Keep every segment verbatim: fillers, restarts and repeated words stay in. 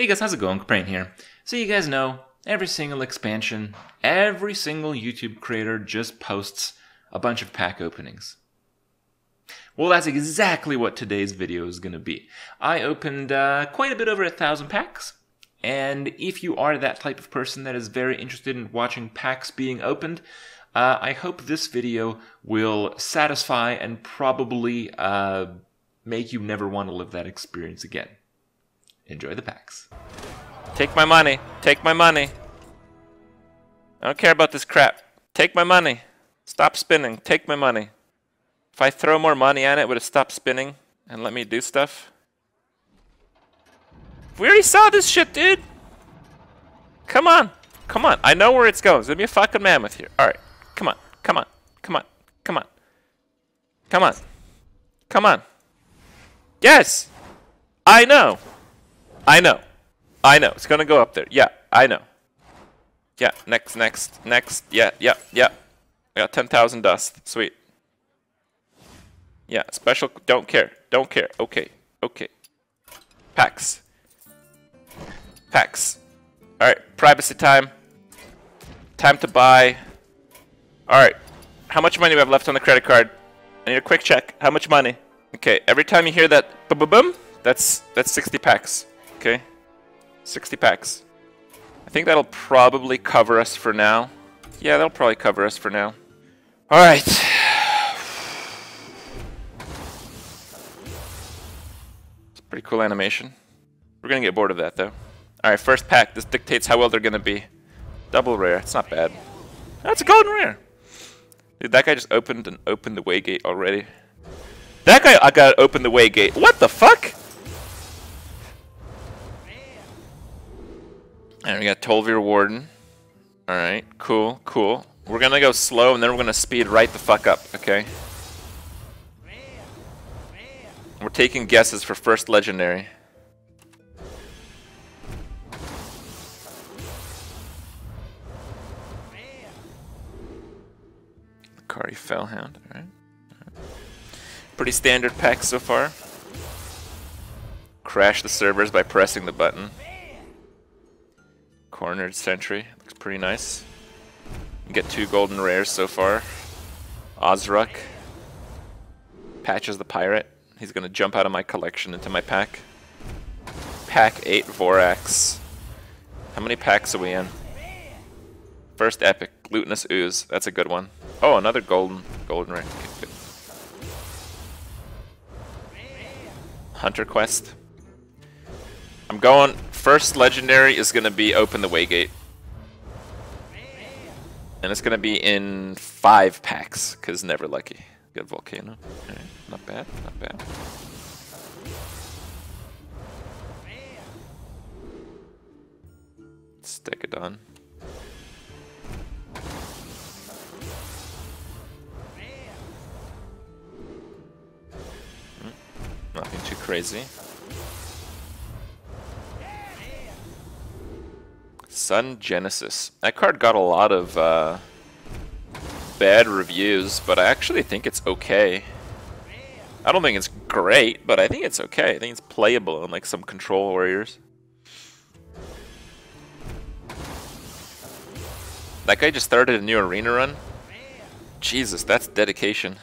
Hey guys, how's it going? Crane here. So you guys know, every single expansion, every single YouTube creator just posts a bunch of pack openings. Well, that's exactly what today's video is going to be. I opened uh, quite a bit over a thousand packs, and if you are that type of person that is very interested in watching packs being opened, uh, I hope this video will satisfy and probably uh, make you never want to live that experience again. Enjoy the packs. Take my money. Take my money. I don't care about this crap. Take my money. Stop spinning. Take my money. If I throw more money at it, would it stop spinning and let me do stuff? We already saw this shit, dude. Come on. Come on. I know where it's going. It's going to be a fucking mammoth here. All right. Come on. Come on. Come on. Come on. Come on. Come on. Yes. I know. I know. I know. It's going to go up there. Yeah. I know. Yeah. Next. Next. Next. Yeah. Yeah. Yeah. I got ten thousand dust. Sweet. Yeah. Special. Don't care. Don't care. Okay. Okay. Packs. Packs. Alright. Privacy time. Time to buy. Alright. How much money do we have left on the credit card? I need a quick check. How much money? Okay. Every time you hear that boom-boom-boom, that's, that's sixty packs. Okay. sixty packs. I think that'll probably cover us for now. Yeah, that'll probably cover us for now. Alright. It's a pretty cool animation. We're gonna get bored of that though. Alright, first pack. This dictates how well they're gonna be. Double rare. It's not bad. That's a golden rare. Dude, that guy just opened an Open the Waygate already. That guy I got Open the Waygate. What the fuck? And we got Tolvir Warden. Alright, cool, cool. We're gonna go slow and then we're gonna speed right the fuck up, okay? We're taking guesses for first legendary. Kari Fellhound, alright. All right. Pretty standard pack so far. Crash the servers by pressing the button. Cornered Sentry, looks pretty nice. You get two golden rares so far. Ozruk. Patches the Pirate. He's gonna jump out of my collection into my pack. Pack eight Voraxx. How many packs are we in? First epic, Glutinous Ooze, that's a good one. Oh, another golden, golden rare. Okay, good. Hunter Quest. I'm going, first legendary is going to be Open the Waygate. And it's going to be in five packs, because never lucky. Good Volcano. Right, not bad, not bad. Stegodon. Mm, nothing too crazy. Sun Genesis. That card got a lot of uh, bad reviews, but I actually think it's okay. I don't think it's great, but I think it's okay. I think it's playable in like some control warriors. That guy just started a new arena run. Jesus, that's dedication.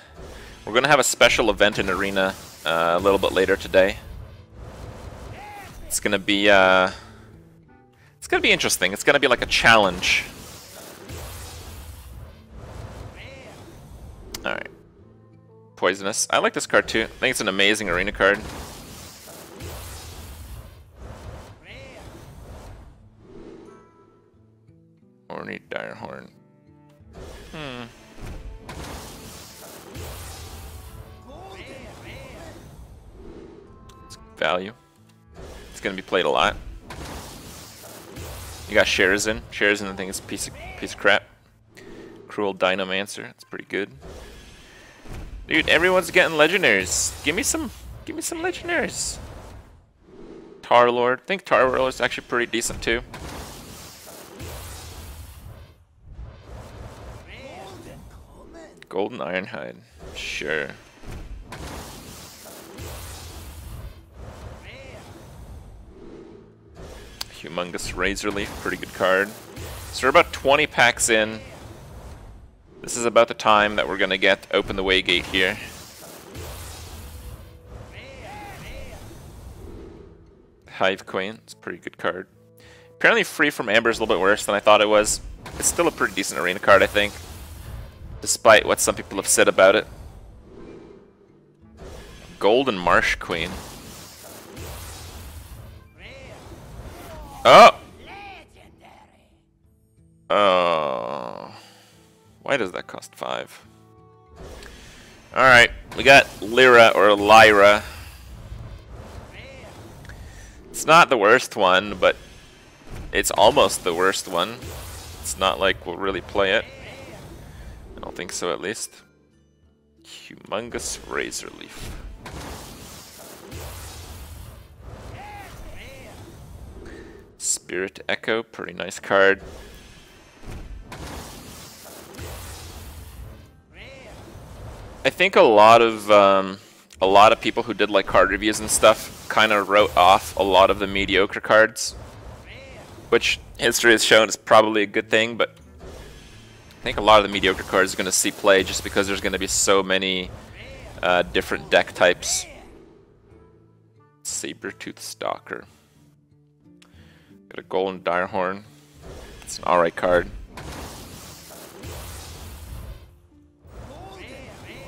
We're gonna have a special event in arena uh, a little bit later today. It's gonna be. Uh, It's gonna be interesting. It's gonna be like a challenge. Alright. Poisonous. I like this card too. I think it's an amazing arena card. Orny Direhorn. Hmm. It's value. It's gonna be played a lot. You got Sherazin. Sherazin, I think, is a piece of, piece of crap. Cruel Dynomancer. That's pretty good. Dude, everyone's getting legendaries. Give me some, give me some legendaries. Tar Lord. I think Tar Lord is actually pretty decent too. Golden Ironhide. Sure. Humongous Razorleaf, pretty good card. So we're about twenty packs in. This is about the time that we're gonna get Open the Waygate here. Hive Queen, it's a pretty good card. Apparently Free From Amber is a little bit worse than I thought it was. It's still a pretty decent arena card, I think, despite what some people have said about it. Golden Marsh Queen. Oh! Oh. Why does that cost five? Alright, we got Lyra or Lyra. It's not the worst one, but it's almost the worst one. It's not like we'll really play it. I don't think so, at least. Humongous Razorleaf. Spirit Echo, pretty nice card. I think a lot of um, a lot of people who did like card reviews and stuff kind of wrote off a lot of the mediocre cards, which history has shown is probably a good thing. But I think a lot of the mediocre cards are going to see play just because there's going to be so many uh, different deck types. Sabretooth Stalker. Got a Golden Direhorn. It's an alright card.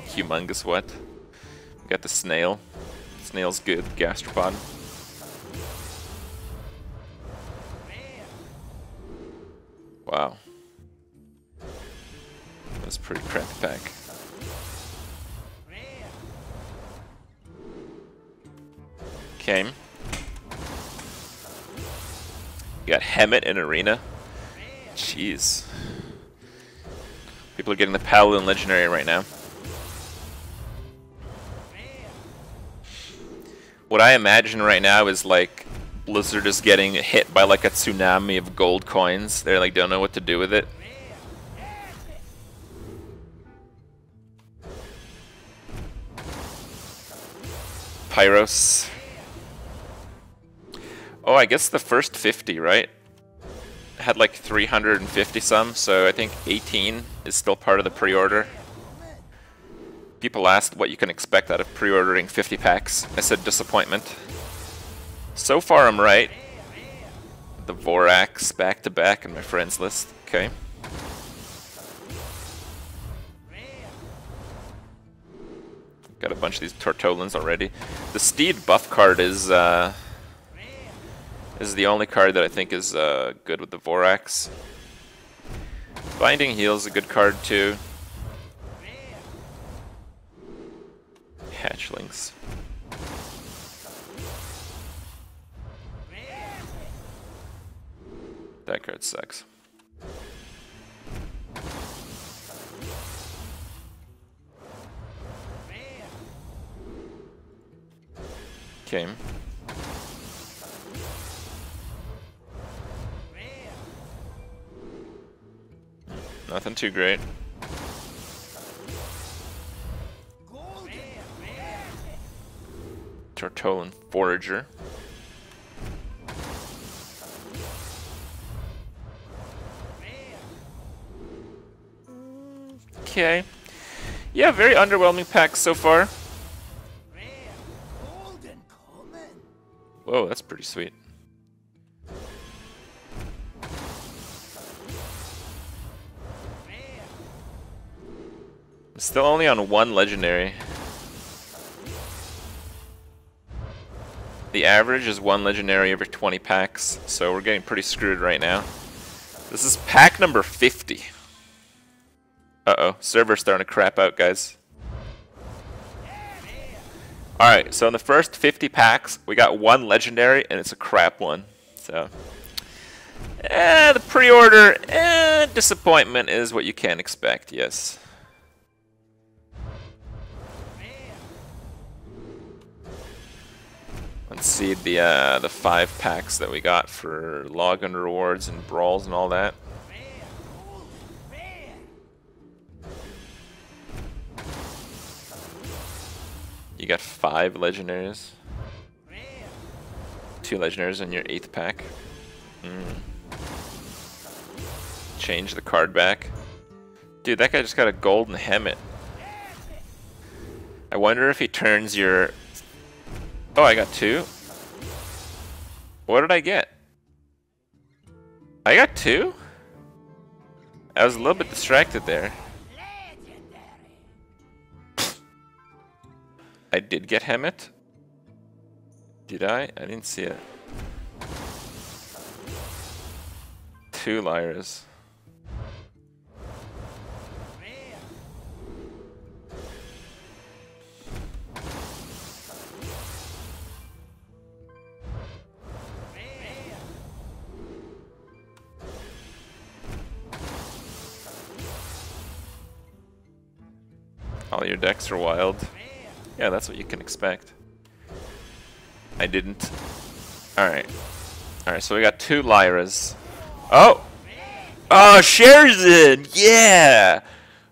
Humongous what? We got the Snail. Snail's good. Gastropod. Wow. That's pretty crappy pack. Okay. You got Hemet in Arena. Jeez. People are getting the Paladin Legendary right now. What I imagine right now is like Blizzard is getting hit by like a tsunami of gold coins. They like don't know what to do with it. Pyros. Oh, I guess the first fifty, right? Had like three hundred fifty some, so I think eighteen is still part of the pre-order. People asked what you can expect out of pre-ordering fifty packs. I said disappointment. So far I'm right. The Voraxx back to back in my friends list. Okay. Got a bunch of these Tortolans already. The Steed buff card is uh is the only card that I think is uh, good with the Voraxx. Binding Heel's a good card too. Hatchlings. That card sucks. Okay. Nothing too great. Tortolan Forager. Okay. Yeah, very underwhelming pack so far. Whoa, that's pretty sweet. Still only on one legendary. The average is one legendary every twenty packs, so we're getting pretty screwed right now. This is pack number fifty. Uh-oh, server's starting to crap out, guys. Alright, so in the first fifty packs, we got one legendary, and it's a crap one. So, eh, the pre-order, eh, disappointment is what you can expect, yes. Let's see the uh, the five packs that we got for login rewards and brawls and all that. You got five legendaries, two legendaries in your eighth pack. Mm. Change the card back. Dude, that guy just got a golden Hemet. I wonder if he turns your... Oh, I got two? What did I get? I got two? I was a little bit distracted there. I did get Hemet. Did I? I didn't see it. Two Lyras. All your decks are wild. Yeah, that's what you can expect. I didn't. Alright. Alright, so we got two Lyras. Oh! Oh, Sherazin! Yeah!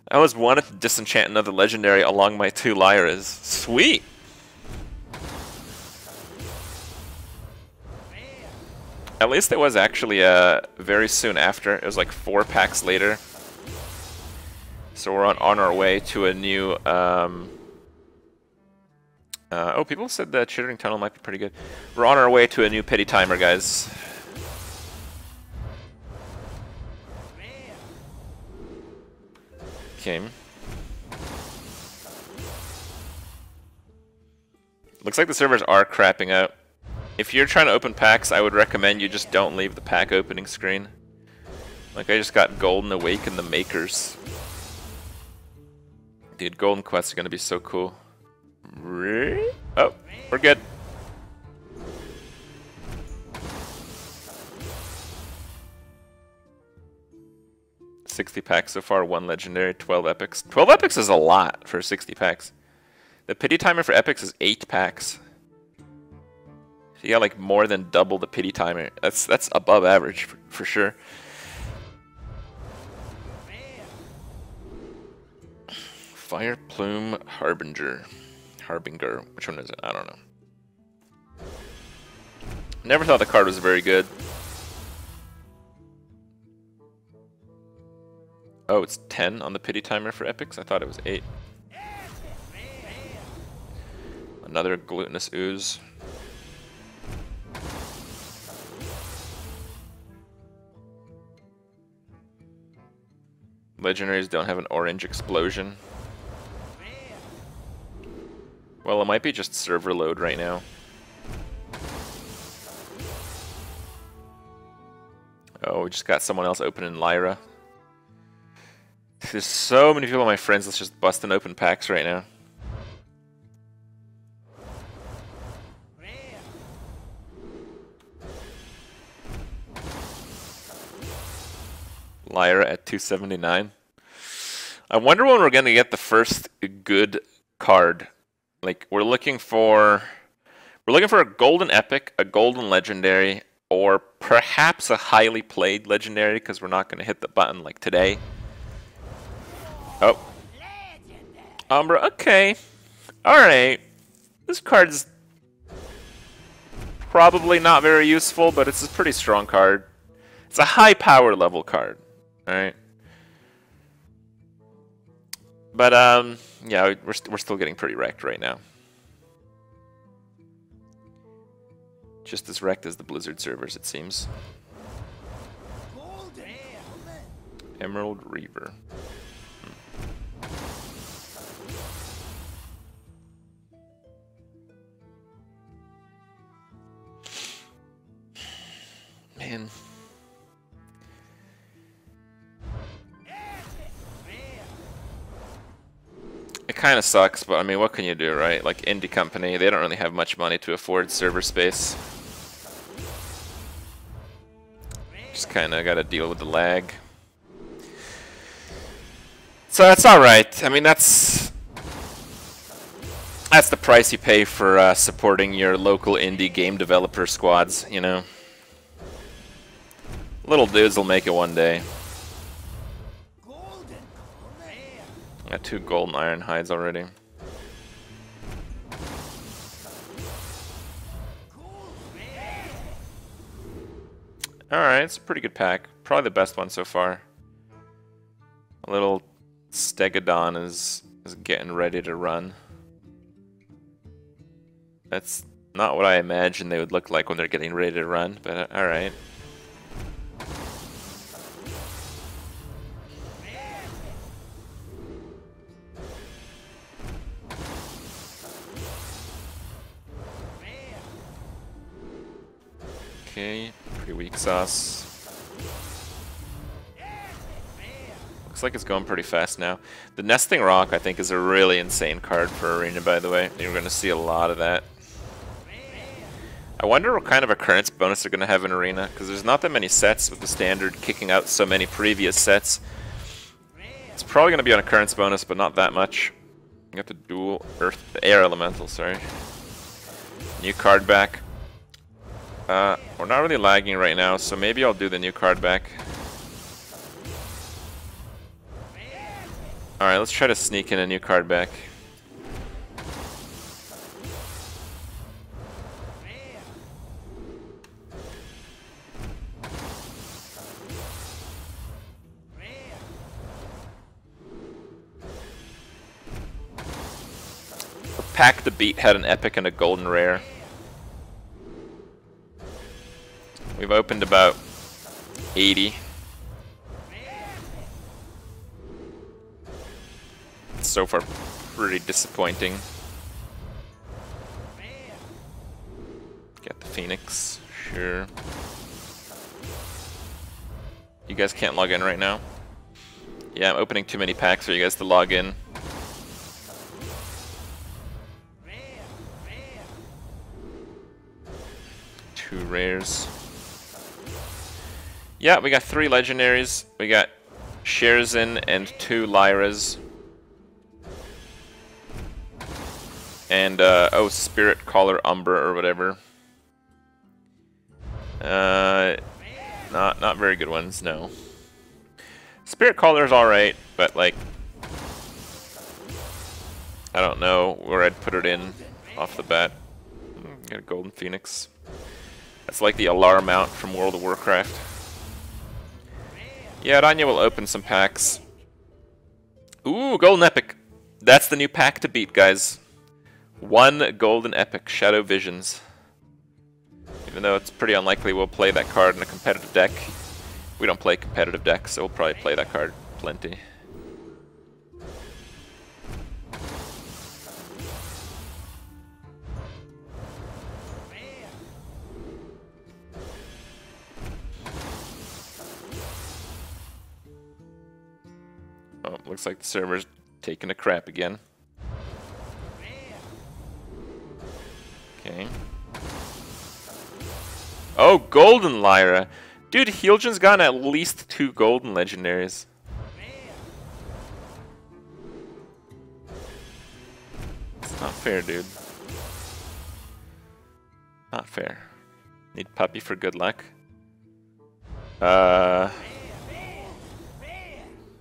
I always wanted to disenchant another legendary along my two Lyras. Sweet! At least it was actually uh, very soon after. It was like four packs later. So we're on, on our way to a new, um, uh, oh, people said that Chittering Tunnel might be pretty good. We're on our way to a new pity timer, guys. Okay. Looks like the servers are crapping out. If you're trying to open packs, I would recommend you just don't leave the pack opening screen. Like, I just got Golden Awaken the Makers. Dude, Golden Quests are gonna be so cool. Oh, we're good. sixty packs so far, one legendary, twelve epics. twelve epics is a lot for sixty packs. The pity timer for epics is eight packs. So you got like more than double the pity timer. That's that's above average for, for sure. Fire Plume Harbinger. Harbinger. Which one is it? I don't know. Never thought the card was very good. Oh, it's ten on the pity timer for epics? I thought it was eight. Another Glutinous Ooze. Legendaries don't have an orange explosion. Well, it might be just server load right now. Oh, we just got someone else opening Lyra. There's so many people, my friends, let's just bust and open packs right now. Lyra at two seventy-nine. I wonder when we're gonna get the first good card. Like, we're looking for we're looking for a golden epic, a golden legendary, or perhaps a highly played legendary, because we're not going to hit the button like today. Oh. Umbra, okay. Alright. This card's probably not very useful, but it's a pretty strong card. It's a high power level card. Alright. But, um, yeah, we're, st we're still getting pretty wrecked right now. Just as wrecked as the Blizzard servers, it seems. Emerald Reaver. Hmm. Man. It kind of sucks, but I mean, what can you do, right? Like, indie company, they don't really have much money to afford server space. Just kind of got to deal with the lag. So that's all right. I mean, that's that's the price you pay for uh, supporting your local indie game developer squads, you know. Little dudes will make it one day. Got two golden iron hides already. Alright, it's a pretty good pack. Probably the best one so far. A little Stegodon is, is getting ready to run. That's not what I imagined they would look like when they're getting ready to run, but uh, alright. Okay, pretty weak sauce. Looks like it's going pretty fast now. The Nesting Rock, I think, is a really insane card for Arena, by the way. You're going to see a lot of that. I wonder what kind of occurrence bonus they're going to have in Arena, because there's not that many sets with the standard kicking out so many previous sets. It's probably going to be an occurrence bonus, but not that much. You have to dual Earth, Air Elemental, sorry. New card back. Uh, we're not really lagging right now, so maybe I'll do the new card back. Alright, let's try to sneak in a new card back. The pack the beat had an epic and a golden rare. We've opened about eighty. So far, pretty disappointing. Get the Phoenix, sure. You guys can't log in right now? Yeah, I'm opening too many packs for you guys to log in. Two rares. Yeah, we got three legendaries. We got Sherazin and two Lyras. And, uh, oh, Spirit Caller Umbra or whatever. Uh, not not very good ones, no. Spirit Caller's alright, but, like, I don't know where I'd put it in off the bat. Got a Golden Phoenix. That's like the Alar mount from World of Warcraft. Yeah, Rania will open some packs. Ooh, Golden Epic. That's the new pack to beat, guys. One Golden Epic, Shadow Visions. Even though it's pretty unlikely we'll play that card in a competitive deck. We don't play competitive decks, so we'll probably play that card plenty. Oh, looks like the server's taking a crap again. Okay. Oh, Golden Lyra. Dude, Heeljan's gotten at least two Golden Legendaries. It's not fair, dude. Not fair. Need Puppy for good luck. Uh...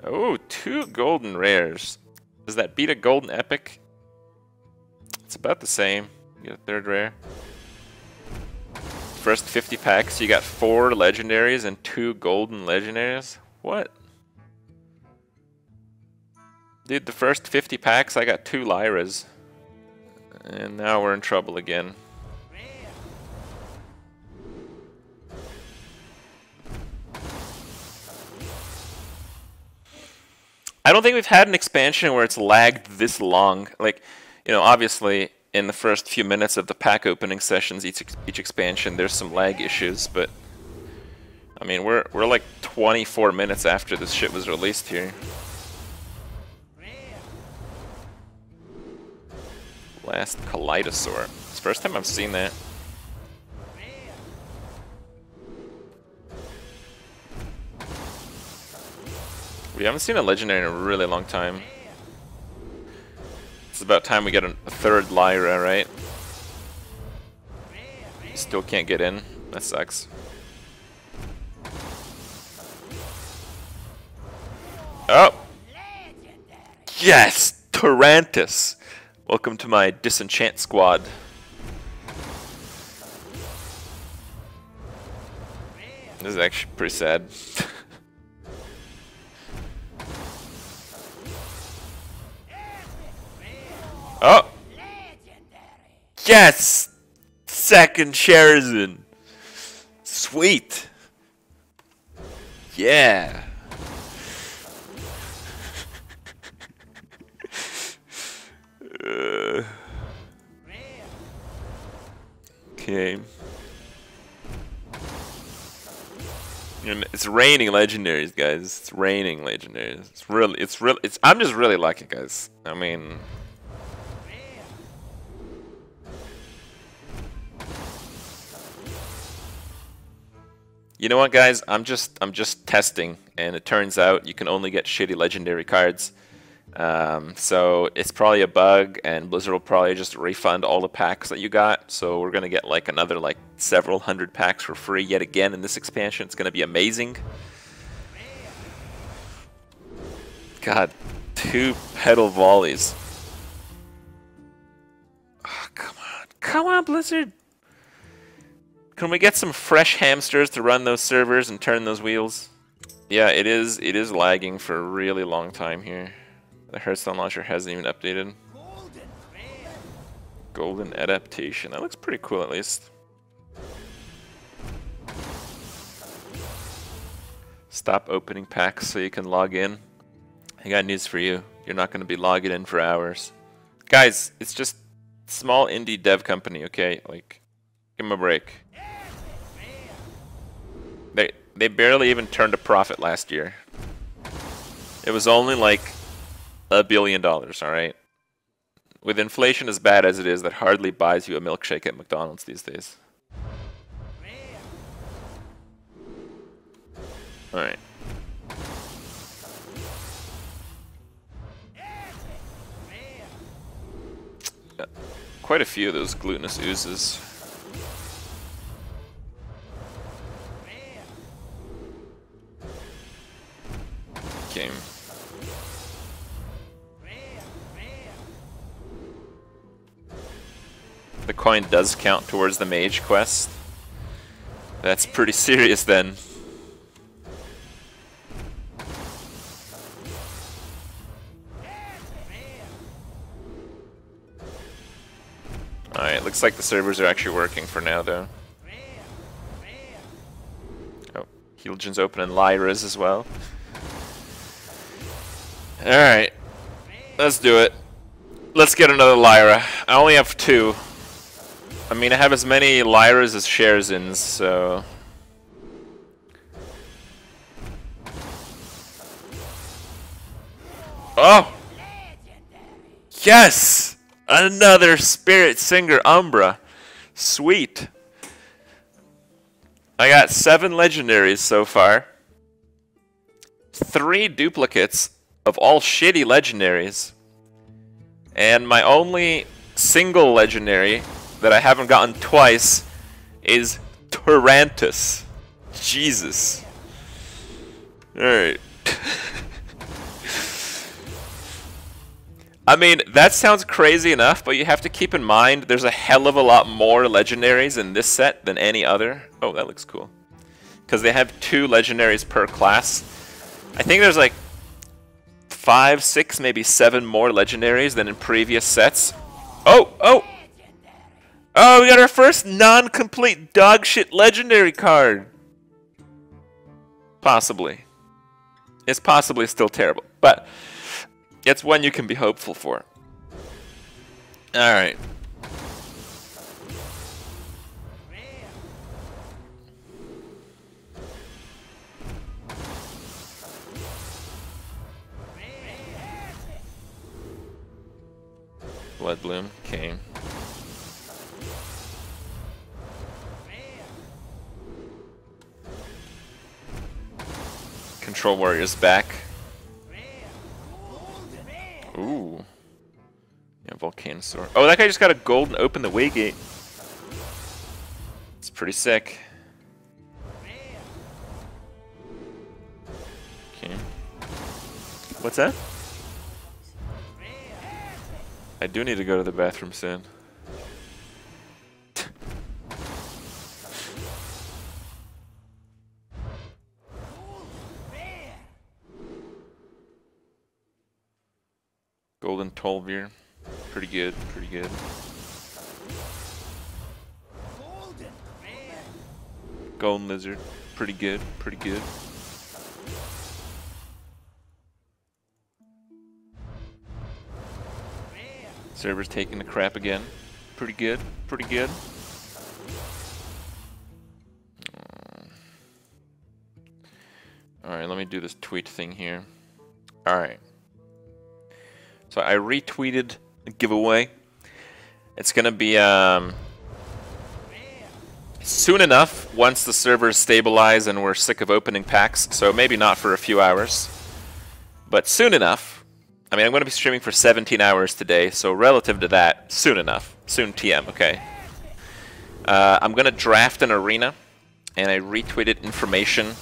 Oh, two Golden Rares. Does that beat a Golden Epic? It's about the same. Get a third rare. First fifty packs, you got four legendaries and two golden legendaries? What? Dude, the first fifty packs, I got two Lyras. And now we're in trouble again. I don't think we've had an expansion where it's lagged this long. Like, you know, obviously, in the first few minutes of the pack opening sessions, each ex each expansion, there's some lag issues, but I mean, we're we're like twenty-four minutes after this shit was released here. Last Kaleidosaur. It's the first time I've seen that. We haven't seen a legendary in a really long time. It's about time we get a third Lyra, right? Still can't get in. That sucks. Oh! Yes! Tyrantus! Welcome to my disenchant squad. This is actually pretty sad. Oh! Yes! Second Sherazin! Sweet! Yeah! uh. Okay. And it's raining legendaries, guys. It's raining legendaries. It's really, it's really, it's, I'm just really lucky, guys. I mean... You know what, guys? I'm just I'm just testing, and it turns out you can only get shitty legendary cards. Um, so it's probably a bug, and Blizzard will probably just refund all the packs that you got. So we're gonna get like another like several hundred packs for free yet again in this expansion. It's gonna be amazing. God, two pedal volleys. Oh, come on, come on, Blizzard. Can we get some fresh hamsters to run those servers and turn those wheels? Yeah, it is it is lagging for a really long time here. The Hearthstone launcher hasn't even updated. Golden adaptation. That looks pretty cool at least. Stop opening packs so you can log in. I got news for you. You're not going to be logging in for hours. Guys, it's just small indie dev company, okay? Like, give them a break. They, they barely even turned a profit last year. It was only like a billion dollars, alright? With inflation as bad as it is, that hardly buys you a milkshake at McDonald's these days. Alright. Yeah, quite a few of those glutinous oozes. Game. The coin does count towards the mage quest. That's pretty serious then. Alright, looks like the servers are actually working for now though. Oh, Helgen's open and Lyra's as well. Alright, let's do it. Let's get another Lyra. I only have two. I mean, I have as many Lyras as Sherazins, so... Oh! Yes! Another Spirit Singer Umbra. Sweet. I got seven legendaries so far. Three duplicates of all shitty legendaries, and my only single legendary that I haven't gotten twice is Tyrantus. Jesus. Alright. I mean, that sounds crazy enough, but you have to keep in mind there's a hell of a lot more legendaries in this set than any other. Oh, that looks cool. Because they have two legendaries per class. I think there's like Five, six, maybe seven more legendaries than in previous sets. Oh, oh! Oh, we got our first non-complete dogshit legendary card! Possibly. It's possibly still terrible, but it's one you can be hopeful for. Alright. Blood Bloom came. Control Warrior's back. Ooh. Yeah, Volcanosaur. Oh, that guy just got a gold and opened the Waygate. It's pretty sick. Okay. What's that? I do need to go to the bathroom soon. Golden Tolvir. Pretty good, pretty good. Golden Lizard. Pretty good, pretty good. Server's taking the crap again. Pretty good, pretty good. Alright, let me do this tweet thing here. Alright. So I retweeted the giveaway. It's gonna be um, soon enough once the servers stabilize and we're sick of opening packs. So maybe not for a few hours. But soon enough. I mean, I'm gonna be streaming for seventeen hours today. So relative to that, soon enough. Soon T M, okay. Uh, I'm gonna draft an arena. And I retweeted information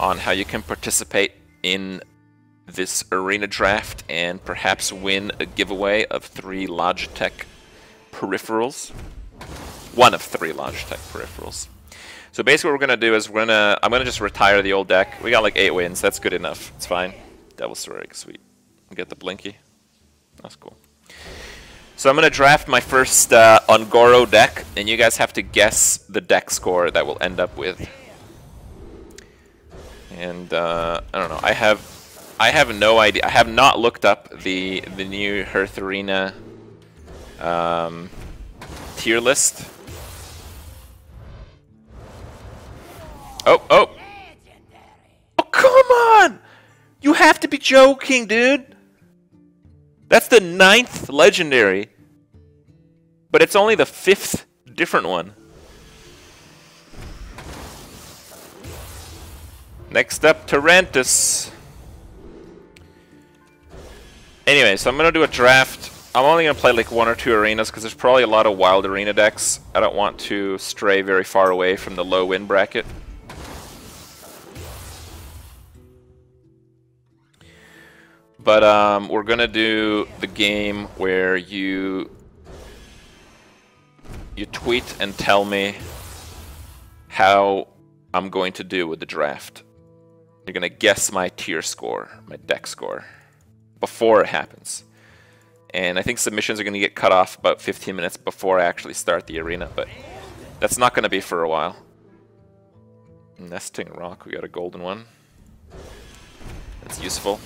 on how you can participate in this arena draft and perhaps win a giveaway of three Logitech peripherals. One of three Logitech peripherals. So basically what we're going to do is we're gonna, I'm going to just retire the old deck. We got like eight wins. That's good enough. It's fine. Devil Sororix, sweet. We got the Blinky. That's cool. So I'm going to draft my first uh, Ongoro deck, and you guys have to guess the deck score that we'll end up with. And uh, I don't know. I have, I have no idea. I have not looked up the the new Hearth Arena um, tier list. Oh, oh, oh! Come on! You have to be joking, dude. That's the ninth legendary, but it's only the fifth different one. Next up, Tyrantus. Anyway, so I'm going to do a draft. I'm only going to play like one or two arenas because there's probably a lot of wild arena decks. I don't want to stray very far away from the low win bracket. But um, we're going to do the game where you, you tweet and tell me how I'm going to do with the draft. You're going to guess my tier score, my deck score, before it happens. And I think submissions are going to get cut off about fifteen minutes before I actually start the arena, but that's not going to be for a while. Nesting Rock, we got a golden one. That's useful.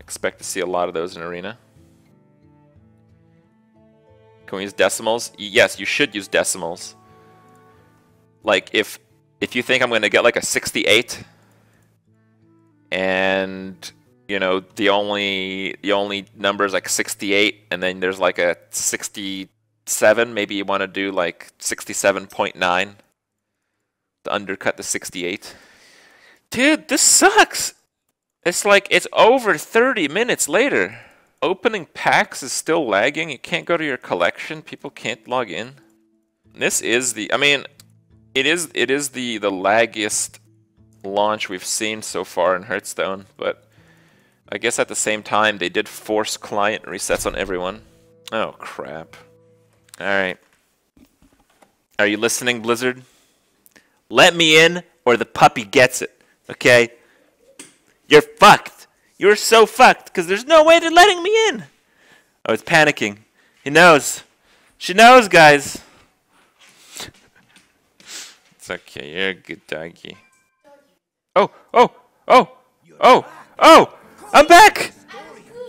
Expect to see a lot of those in arena. Can we use decimals? Yes, you should use decimals. Like, if if you think I'm going to get like a sixty-eight, and you know the only the only number is like sixty-eight, and then there's like a sixty-seven, maybe you want to do like sixty-seven point nine to undercut the sixty-eight. Dude, this sucks. It's like it's over thirty minutes later. Opening packs is still lagging. You can't go to your collection. People can't log in. This is the, I mean, It is it is the the laggiest launch we've seen so far in Hearthstone, but I guess at the same time they did force client resets on everyone. Oh crap! All right, are you listening, Blizzard? Let me in, or the puppy gets it. Okay, you're fucked. You're so fucked because there's no way they're letting me in. Oh, it's panicking. He knows. She knows, guys. Okay, you're a good doggy. Oh, oh, oh, oh, oh! I'm back!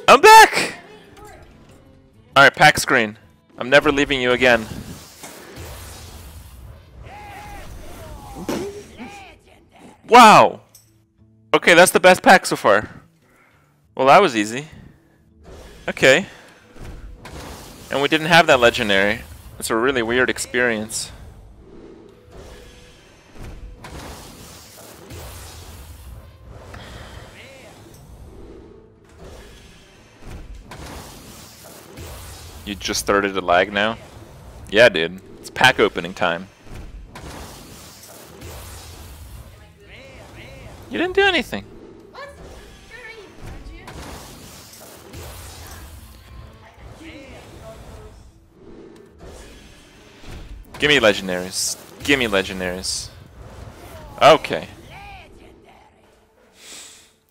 I'm back! Alright, pack screen. I'm never leaving you again. Wow! Okay, that's the best pack so far. Well, that was easy. Okay. And we didn't have that legendary. It's a really weird experience. You just started to lag now? Yeah, dude. It's pack opening time. You didn't do anything. Give me legendaries. Give me legendaries. Okay.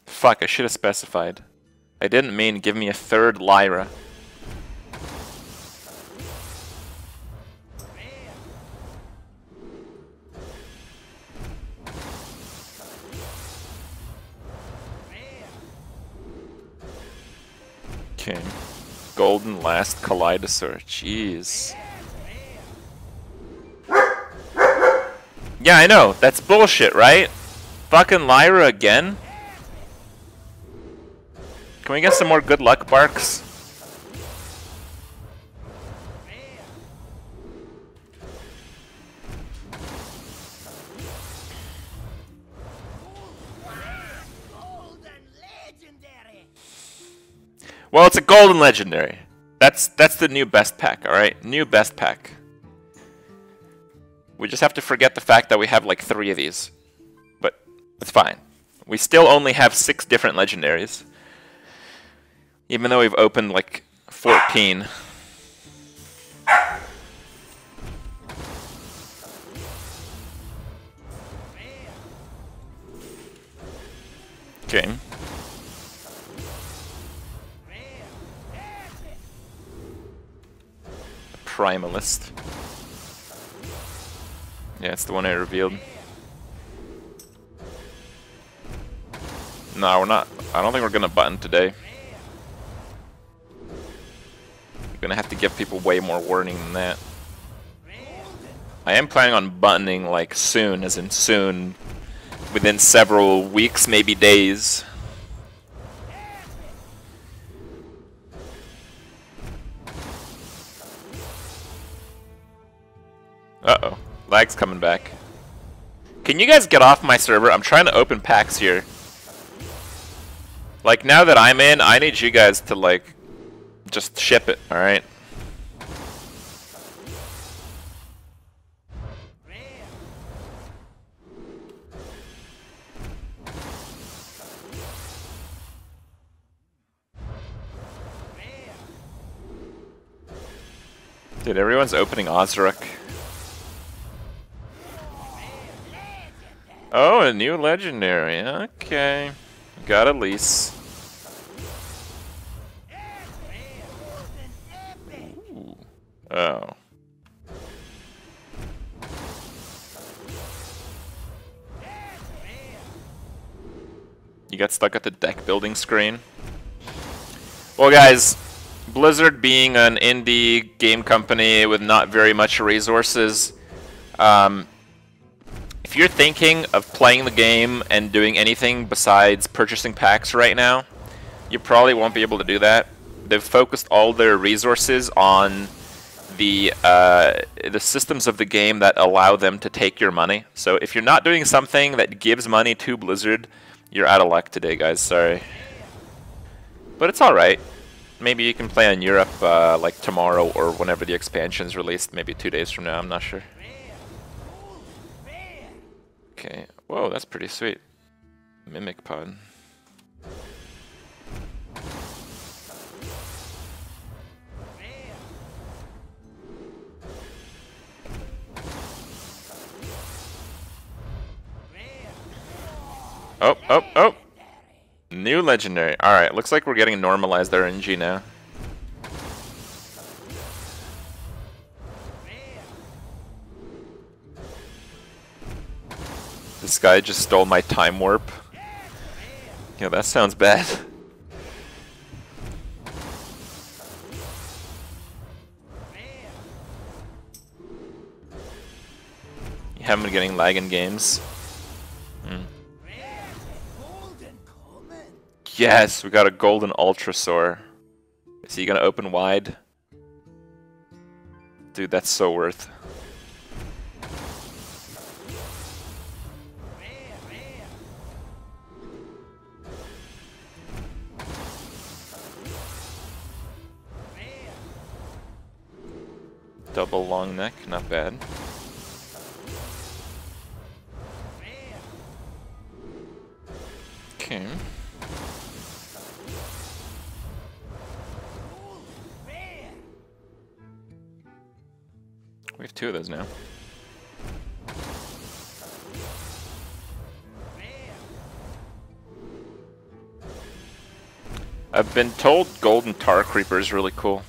Fuck, I should have specified. I didn't mean give me a third Lyra. Okay. Golden Last Kaleidosaur. Jeez. Yeah, I know. That's bullshit, right? Fucking Lyra again? Can we get some more good luck barks? Well, it's a golden legendary. That's that's the new best pack, alright? New best pack. We just have to forget the fact that we have like three of these. But it's fine. We still only have six different legendaries. Even though we've opened like fourteen. Okay. Primalist. Yeah, it's the one I revealed. No, we're not. I don't think we're gonna button today. We're gonna have to give people way more warning than that. I am planning on buttoning like soon, as in soon, within several weeks, maybe days. Uh-oh. Lag's coming back. Can you guys get off my server? I'm trying to open packs here. Like, now that I'm in, I need you guys to, like, just ship it, alright? Dude, everyone's opening Ozruk. Oh, a new legendary. Okay. Got a lease. Ooh. Oh. You got stuck at the deck building screen? Well, guys, Blizzard being an indie game company with not very much resources, um... if you're thinking of playing the game and doing anything besides purchasing packs right now, you probably won't be able to do that. They've focused all their resources on the uh, the systems of the game that allow them to take your money. So if you're not doing something that gives money to Blizzard, you're out of luck today, guys. Sorry. But it's alright. Maybe you can play on Europe uh, like tomorrow or whenever the expansion's released, maybe two days from now, I'm not sure. Okay, whoa, that's pretty sweet. Mimic Pod. Oh, oh, oh! New legendary. Alright, looks like we're getting normalized R N G now. This guy just stole my time warp. Yo, that sounds bad. You haven't been getting lag in games. Mm. Yes, we got a golden Ultrasaur. Is he gonna open wide? Dude, that's so worth. Double long neck, not bad. Okay. We have two of those now. I've been told Golden Tar Creeper is really cool.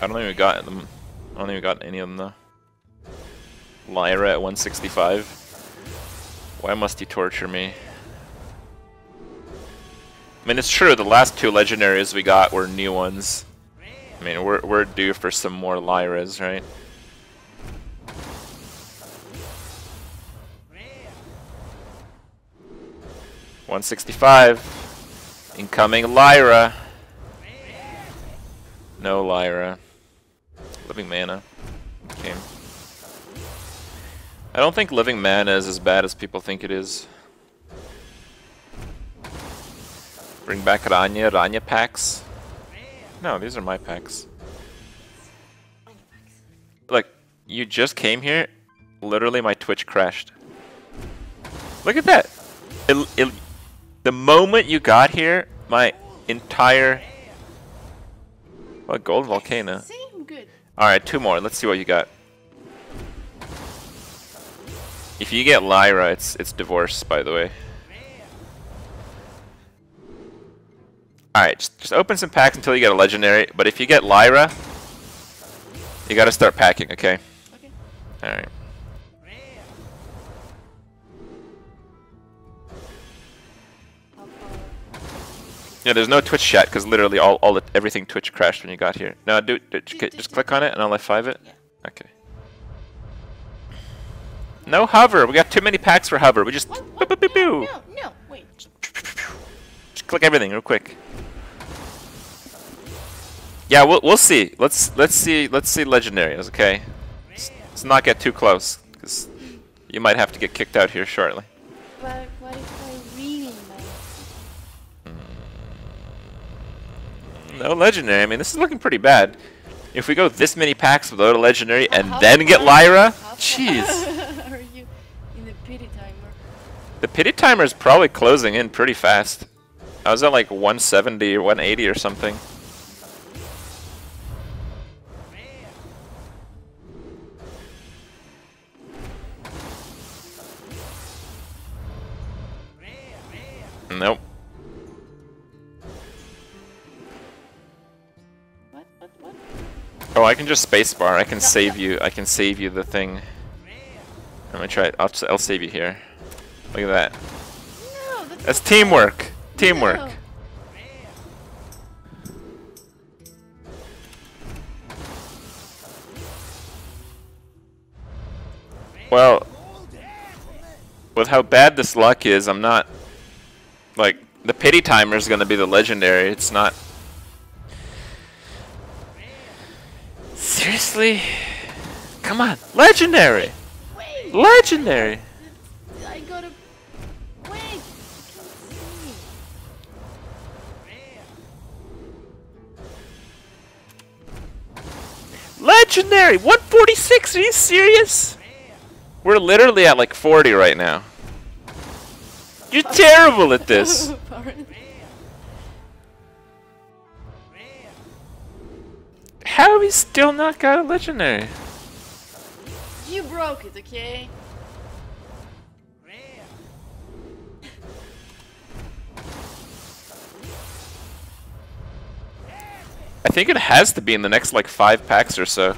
I don't even got them. I don't even got any of them though. Lyra at one sixty-five. Why must you torture me? I mean, it's true. The last two legendaries we got were new ones. I mean, we're we're due for some more Lyras, right? one sixty-five. Incoming Lyra. No Lyra. Living Mana. Okay. I don't think Living Mana is as bad as people think it is. Bring back Rania. Rania packs? No, these are my packs. Look, you just came here. Literally my Twitch crashed. Look at that. It, it, The moment you got here, my entire... What, oh, Golden Volcano? Alright, two more. Let's see what you got. If you get Lyra, it's it's divorce, by the way. Alright, just, just open some packs until you get a legendary. But if you get Lyra, you gotta start packing, okay? Okay. Alright. Yeah, there's no Twitch chat because literally all, all the, everything Twitch crashed when you got here. No, do, do just, just click on it and I'll F five it. Yeah. Okay. No hover. We got too many packs for hover. We just what, what? Boo, boo, boo, boo. No, no, no, wait. Just click everything real quick. Yeah, we'll we'll see. Let's let's see let's see legendaries. Okay. Let's, let's not get too close because you might have to get kicked out here shortly. But what if no legendary. I mean, this is looking pretty bad. If we go this many packs without a legendary and how then get Lyra, jeez. Are you in the pity timer? The pity timer is probably closing in pretty fast. I was at like one seventy or one eighty or something. Nope. Oh, I can just spacebar. I can no, save no. you. I can save you the thing. I'm gonna try it. I'll, I'll save you here. Look at that. No, that's, that's teamwork. Teamwork. No. Well, with how bad this luck is, I'm not like the pity timer is gonna be the legendary. It's not. Seriously? Come on. Legendary! Wait, wait. Legendary! I gotta... Wait! I can't see. Legendary! one forty-six! Are you serious? We're literally at like forty right now. You're terrible at this! How have we still not got a legendary? You broke it, okay? I think it has to be in the next like five packs or so. I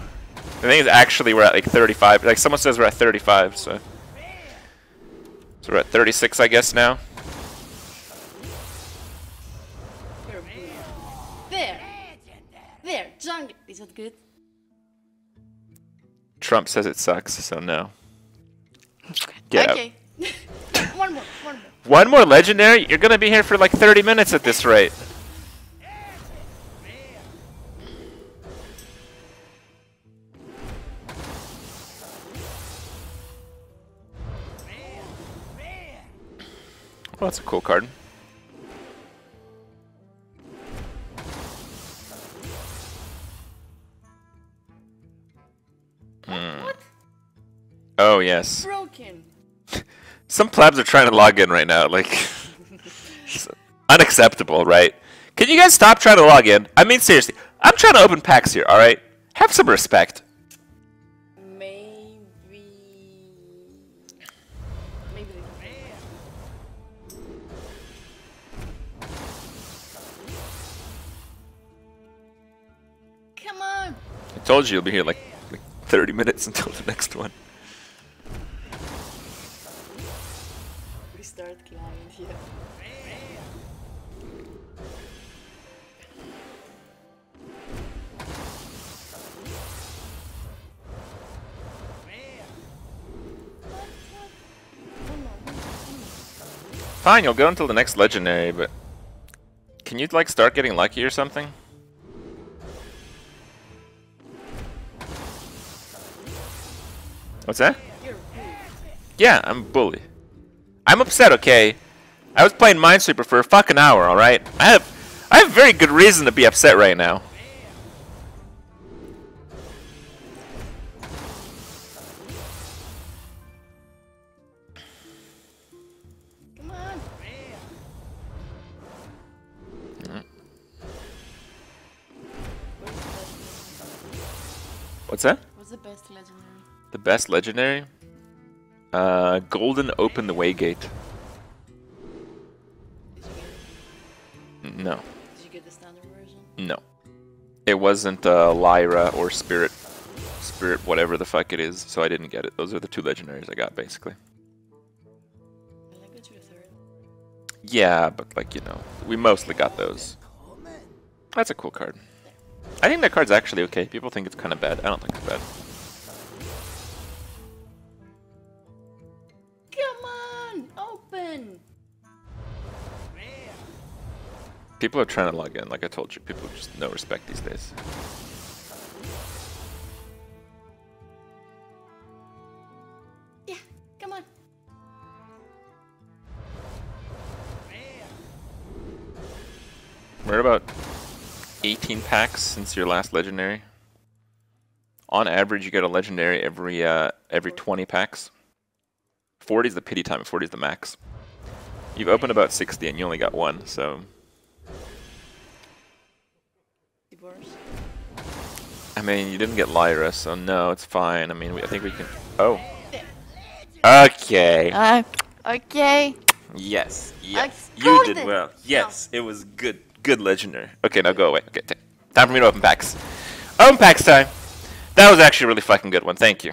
think it's actually we're at like thirty-five. Like someone says we're at thirty-five, so. So we're at thirty-six, I guess, now. There, Jung. Is that good? Trump says it sucks, so no. Get okay. one more, one more. One more legendary? You're gonna be here for like thirty minutes at this rate. Well, that's a cool card. What? Oh yes. Broken. Some plebs are trying to log in right now. Like, unacceptable, right? Can you guys stop trying to log in? I mean, seriously, I'm trying to open packs here. All right, have some respect. Maybe. Maybe. Told you you'll be here like, like thirty minutes until the next one. We start climbing here. Fine, you'll go until the next legendary, but can you like start getting lucky or something? What's that? You're yeah, I'm a bully. I'm upset, okay? I was playing Minesweeper for a fucking hour, alright? I have I have very good reason to be upset right now. Come on. Mm. What's that? What's the best legendary? The best legendary? Uh, Golden Open the Waygate. No. Did you get the standard version? No. It wasn't uh, Lyra or Spirit, Spirit whatever the fuck it is, so I didn't get it. Those are the two legendaries I got, basically. I like the third. Yeah, but like, you know, we mostly got those. That's a cool card. I think that card's actually okay. People think it's kind of bad. I don't think it's bad. People are trying to log in, like I told you, people have just no respect these days. Yeah, come on. We're about eighteen packs since your last legendary. On average, you get a legendary every uh, every twenty packs. forty is the pity time, forty is the max. You've opened about sixty and you only got one, so... I mean, you didn't get Lyra, so no, it's fine. I mean, we, I think we can... Oh. Okay. Uh, okay. Yes. Yes. You did well. Yes, no. It was good. Good legendary. Okay, now go away. Okay, time for me to open packs. Open packs time. That was actually a really fucking good one. Thank you.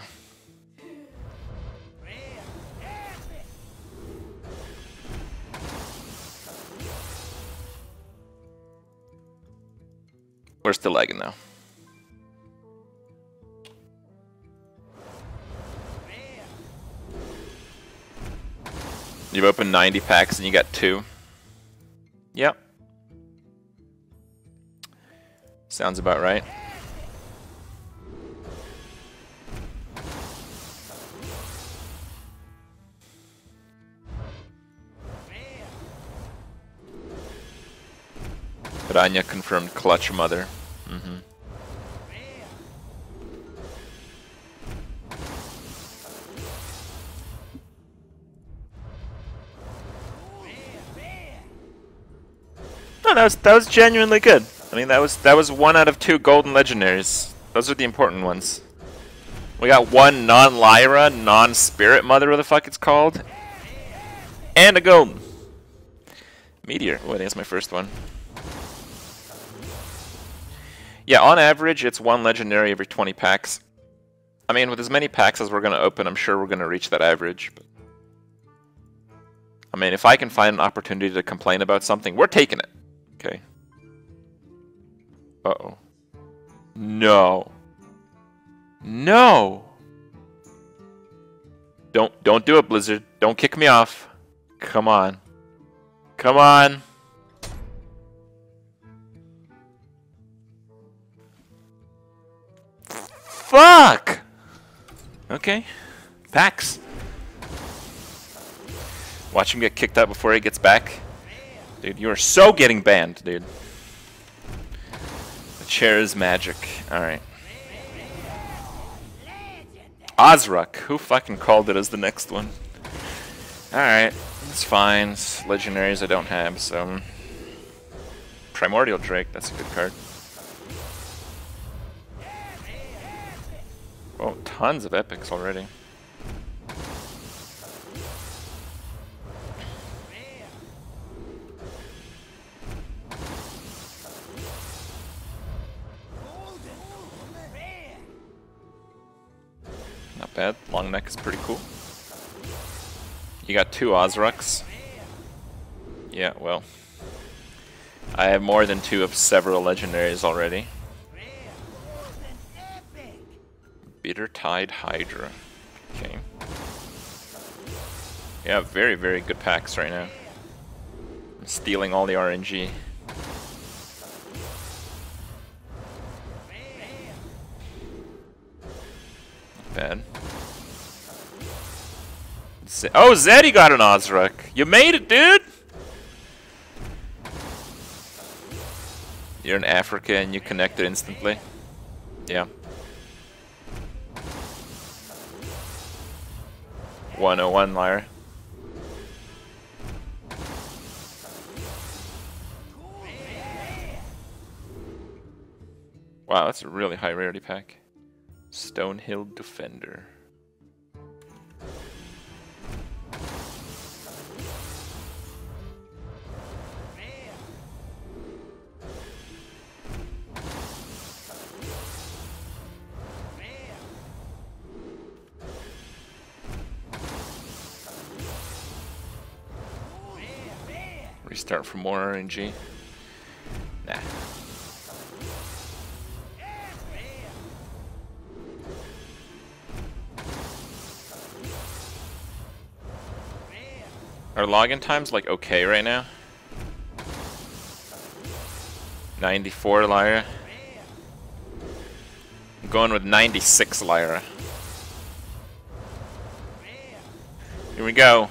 We're still lagging now. You've opened ninety packs and you got two. Yep. Sounds about right. But Anya confirmed clutch mother. Mm-hmm. No, that was that was genuinely good. I mean, that was that was one out of two golden legendaries. Those are the important ones. We got one non-Lyra, non-Spirit Mother, what the fuck it's called, and a golden Meteor. Oh, I think that's my first one. Yeah, on average, it's one legendary every twenty packs. I mean, with as many packs as we're gonna open, I'm sure we're gonna reach that average. But I mean, if I can find an opportunity to complain about something, we're taking it. Okay. Uh-oh. No. No. Don't don't do it, Blizzard. Don't kick me off. Come on. Come on. Fuck. Okay. Packs. Watch him get kicked out before he gets back. Dude, you are so getting banned, dude. The chair is magic. Alright. Ozruk. Who fucking called it as the next one? Alright. It's fine. It's legendaries I don't have, so... Primordial Drake. That's a good card. Oh, tons of epics already. Not bad. Long neck is pretty cool. You got two Ozruks. Yeah, well. I have more than two of several legendaries already. Bitter-Tide Hydra. Okay. Yeah, very, very good packs right now. I'm stealing all the R N G. Not bad. Z oh, Zeddy got an Ozruk! You made it, dude! You're in Africa and you connected instantly. Yeah. one oh one, Lyra. Wow, that's a really high rarity pack. Stonehill Defender. Restart for more R N G. Nah. Our login time's like okay right now. ninety-four Lyra. I'm going with ninety-six Lyra. Here we go.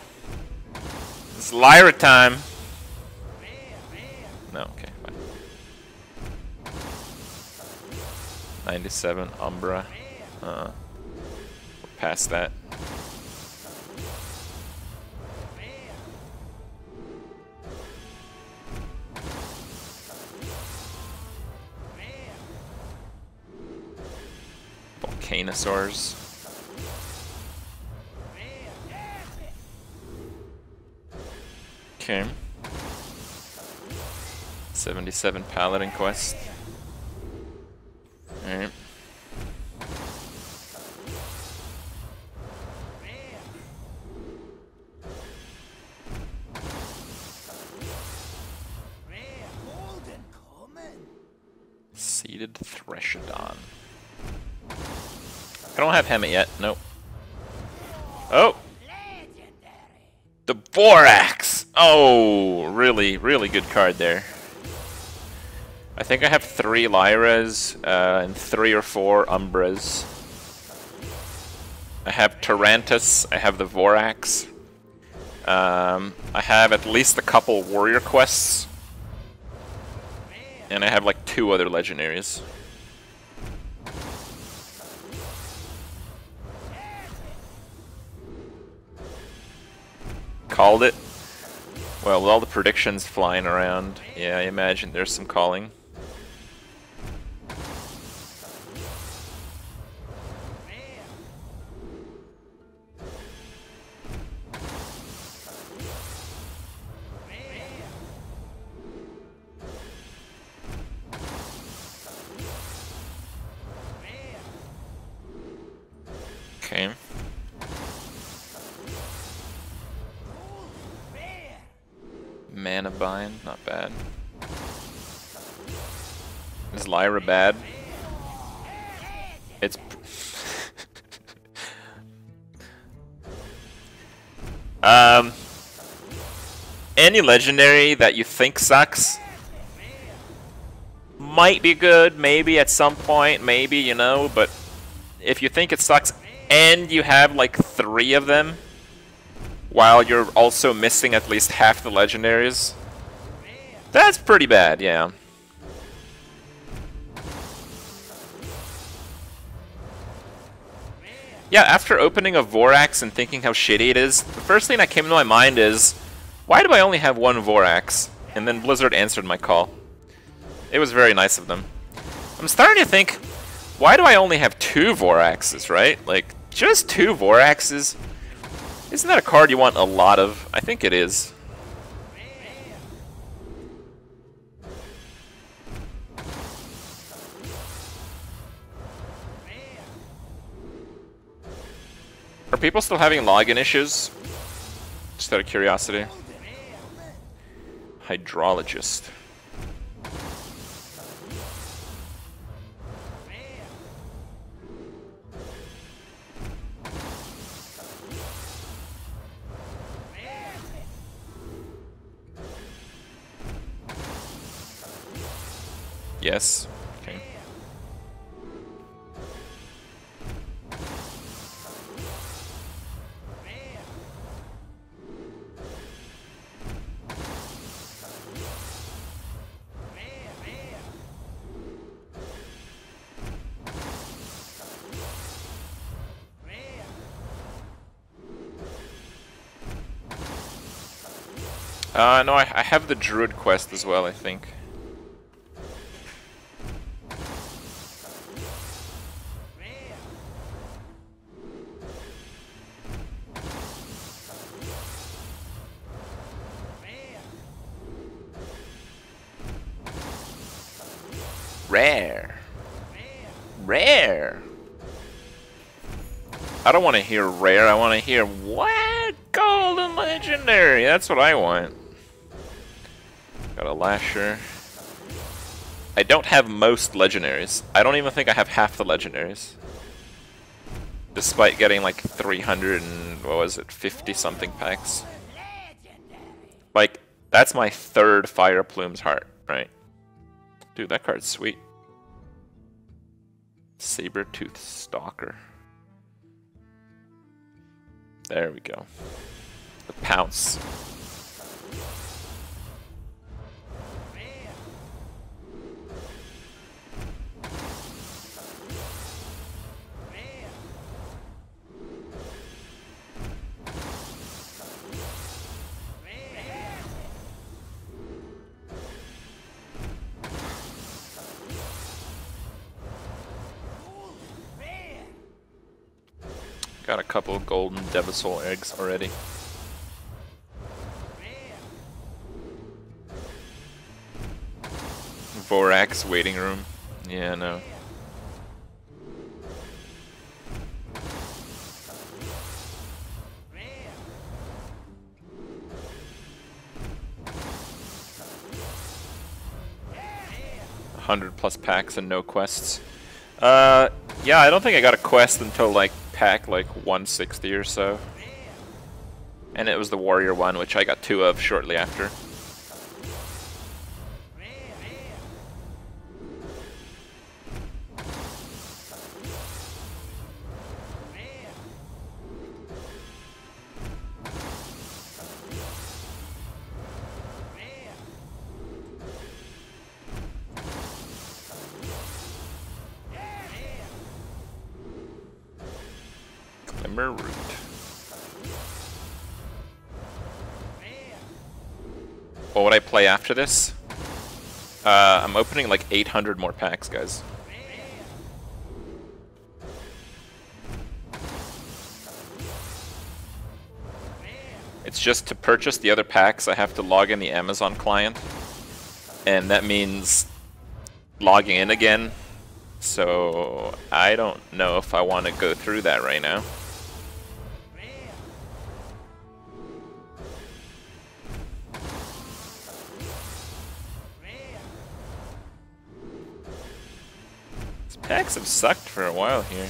It's Lyra time. No, okay, fine. ninety-seven, Umbra. Uh-uh. We're past that. Volcanosaurs. Okay. seventy-seven Paladin Quest. Alright. Seated Threshodon. I don't have Hemet yet. Nope. Oh! The Voraxx! Oh! Really, really good card there. I think I have three Lyras uh, and three or four Umbras. I have Tyrantus, I have the Voraxx. Um, I have at least a couple Warrior Quests. And I have like two other Legendaries. Called it. Well, with all the predictions flying around, yeah, I imagine there's some calling. Okay. Mana bind, not bad. Is Lyra bad? It's um any legendary that you think sucks might be good, maybe at some point, maybe, you know, but if you think it sucks and you have like three of them, while you're also missing at least half the legendaries, that's pretty bad, yeah. Yeah, after opening a Voraxx and thinking how shitty it is, the first thing that came to my mind is, why do I only have one Voraxx? And then Blizzard answered my call. It was very nice of them. I'm starting to think, why do I only have two Voraxxes, right? Like, just two Voraxxes? Isn't that a card you want a lot of? I think it is. people still having login issues? Just out of curiosity. Hydrologist. Yes. Okay. Uh, no, I, I have the Druid quest as well, I think. Rare. Rare. I don't want to hear rare. I want to hear what? Golden legendary. That's what I want. Got a Lasher. I don't have most legendaries. I don't even think I have half the legendaries. Despite getting like three hundred and what was it? fifty something packs. Like, that's my third Fire Plume's Heart, right? Dude, that card's sweet. Sabertooth Stalker. There we go. The Pounce. Got a couple of golden Devasaur eggs already. Voraxx waiting room. Yeah, no. one hundred plus packs and no quests. Uh, yeah, I don't think I got a quest until like pack like one sixty or so, and it was the warrior one, which I got two of shortly after. What would I play after this? Uh, I'm opening like eight hundred more packs, guys. It's just to purchase the other packs, I have to log in the Amazon client. And that means logging in again. So I don't know if I want to go through that right now. Packs have sucked for a while here.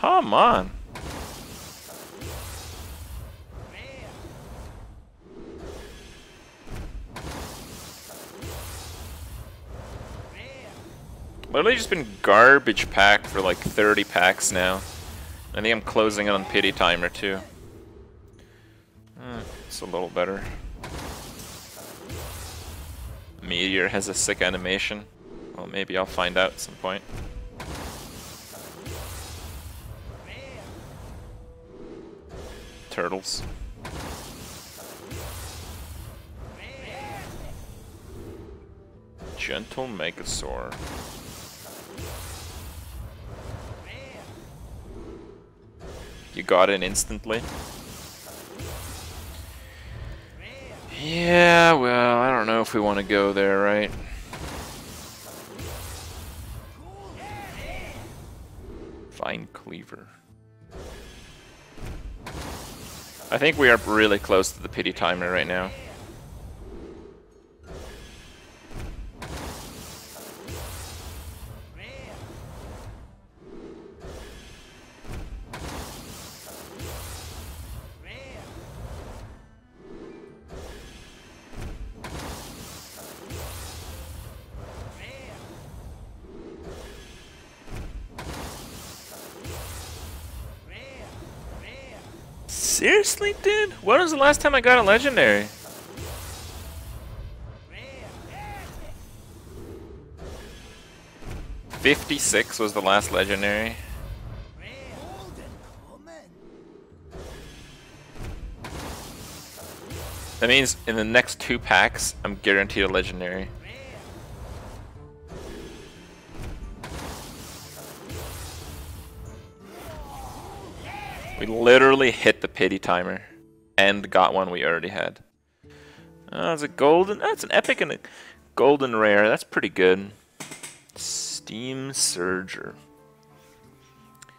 Come on. Literally just been garbage pack for like thirty packs now. I think I'm closing it on pity timer too. It's a little better. Meteor has a sick animation. Well, maybe I'll find out at some point. Turtles. Gentle Megasaur. You got in instantly. Yeah, well, I don't know. if we want to go there, right? Fine Cleaver. I think we are really close to the pity timer right now. Seriously, dude? When was the last time I got a legendary? fifty-six was the last legendary. That means in the next two packs, I'm guaranteed a legendary. We literally hit the pity timer and got one we already had. Oh, it's a golden. That's an epic and a golden rare. That's pretty good. Steam Surger.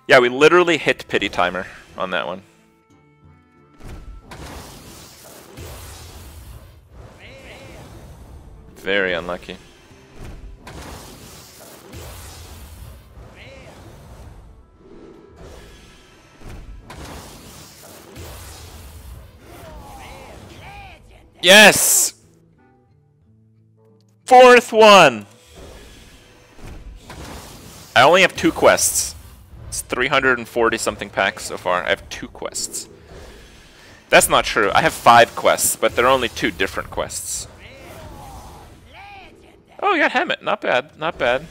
Yeah, we literally hit pity timer on that one. Very unlucky. Yes! Fourth one! I only have two quests. It's three hundred forty something packs so far. I have two quests. That's not true. I have five quests, but they're only two different quests. Oh, you got Hemet. Not bad. Not bad.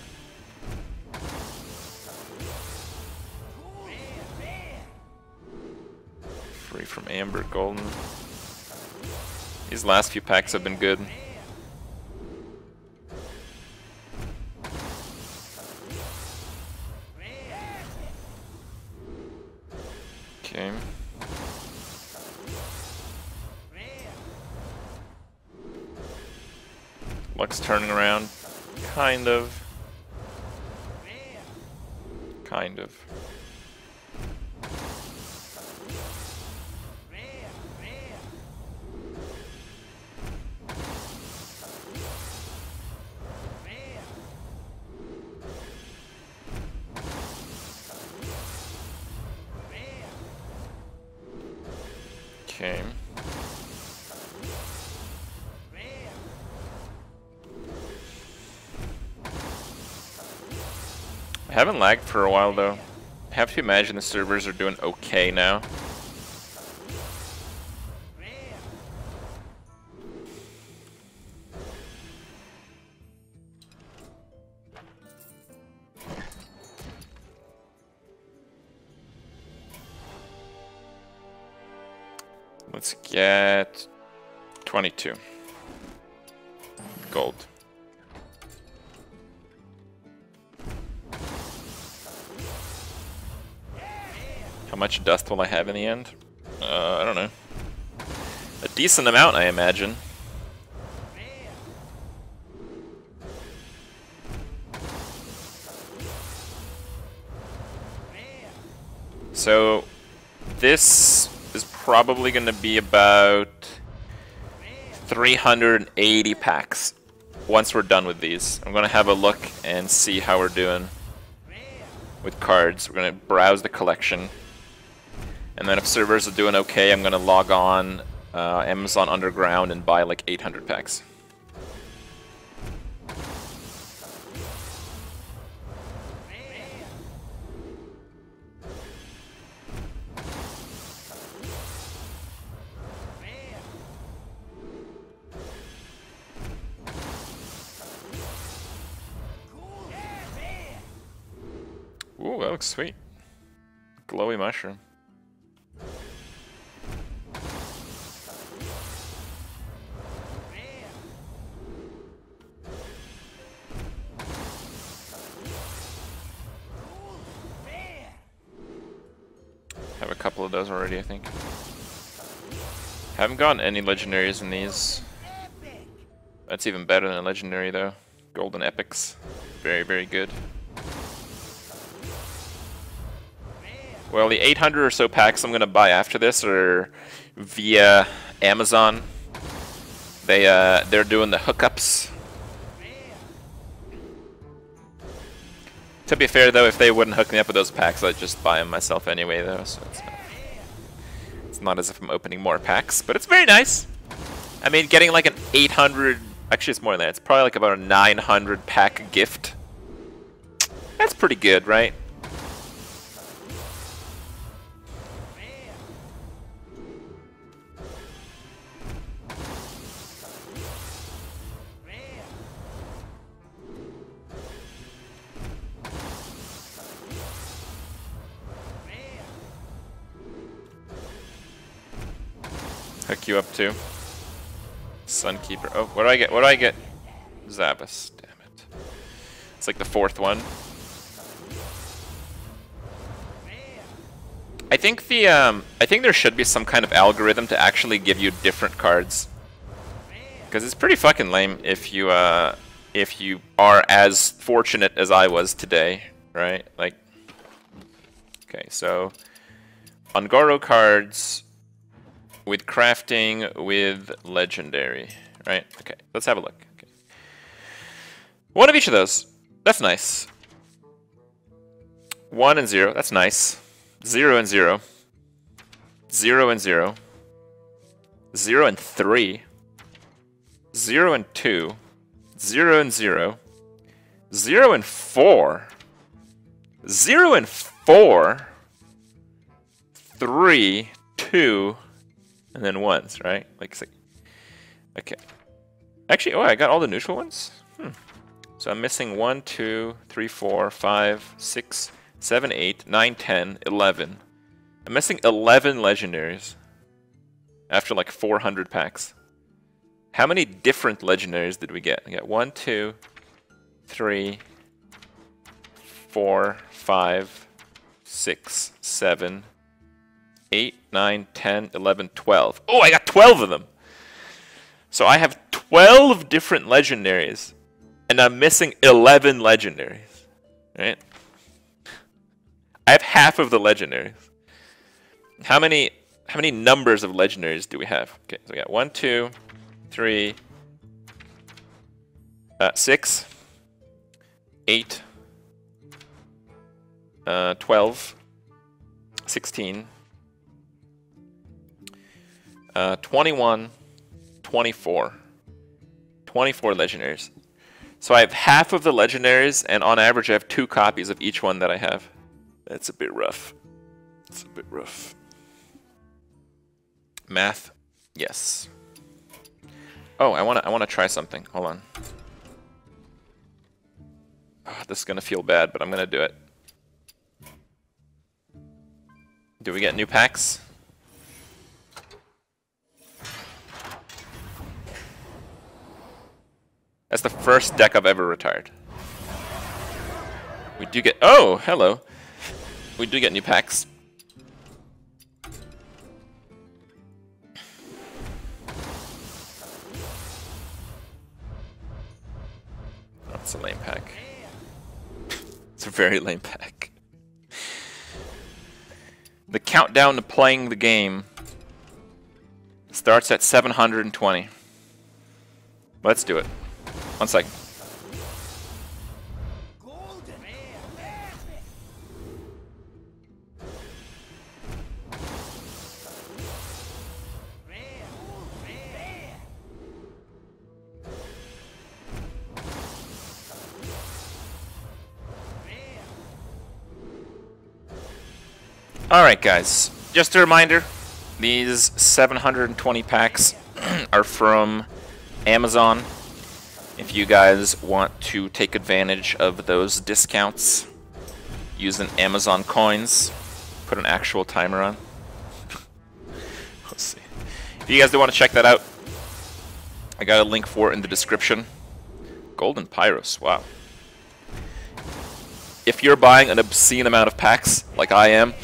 Free from Amber, golden. These last few packs have been good. Okay. Luck's turning around. Kind of. Kind of. Okay. I haven't lagged for a while though. I have to imagine the servers are doing okay now. Let's get twenty-two gold. How much dust will I have in the end? Uh, I don't know. A decent amount, I imagine. So, this is probably going to be about three hundred eighty packs once we're done with these. I'm going to have a look and see how we're doing with cards. We're going to browse the collection. And then if servers are doing okay, I'm going to log on uh, Amazon Underground and buy like eight hundred packs. Ooh, that looks sweet. Glowy mushroom. Have a couple of those already, I think. Haven't gotten any legendaries in these. That's even better than legendary though. Golden epics. Very, very good. Well, the eight hundred or so packs I'm going to buy after this are via Amazon. They, uh, they're doing the hookups. To be fair though, if they wouldn't hook me up with those packs, I'd just buy them myself anyway though. So it's not, it's not as if I'm opening more packs, but it's very nice. I mean, getting like an eight hundred, actually it's more than that, it's probably like about a nine hundred pack gift. That's pretty good, right? Hook you up too. Sunkeeper. Oh, what do I get? What do I get? Zapdos. Damn it. It's like the fourth one. I think the um I think there should be some kind of algorithm to actually give you different cards. Because it's pretty fucking lame if you uh if you are as fortunate as I was today, right? Like, okay, so on Goro cards with crafting, with legendary, right? Okay, let's have a look. Okay. One of each of those. That's nice. One and zero. That's nice. Zero and zero. Zero and zero. Zero and three. Zero and two. Zero and zero. Zero and four. Zero and four. Three, two, and then ones, right? Like, like, okay. Actually, oh, I got all the neutral ones? Hmm. So I'm missing one, two, three, four, five, six, seven, eight, nine, ten, eleven. I'm missing eleven legendaries after like four hundred packs. How many different legendaries did we get? I got one, two, three, four, five, six, seven, eight, nine, ten, eleven, twelve. Oh, I got twelve of them! So I have twelve different legendaries, and I'm missing eleven legendaries, right? I have half of the legendaries. How many, how many numbers of legendaries do we have? Okay, so we got one, two, three, uh, six, eight, uh, twelve, sixteen, Uh, twenty-one, twenty-four, twenty-four legendaries. So I have half of the legendaries, and on average I have two copies of each one that I have. That's a bit rough. It's a bit rough. Math, yes. Oh, I wanna, I wanna try something. Hold on. Oh, this is gonna feel bad, but I'm gonna do it. Do we get new packs? That's the first deck I've ever retired. We do get... Oh, hello. We do get new packs. That's a lame pack. It's a very lame pack. The countdown to playing the game starts at seven hundred twenty. Let's do it. One second. Alright guys, just a reminder, these seven hundred twenty packs are from Amazon. If you guys want to take advantage of those discounts using Amazon coins, put an actual timer on. Let's see. If you guys do want to check that out, I got a link for it in the description. Golden Pyros, wow. If you're buying an obscene amount of packs, like I am,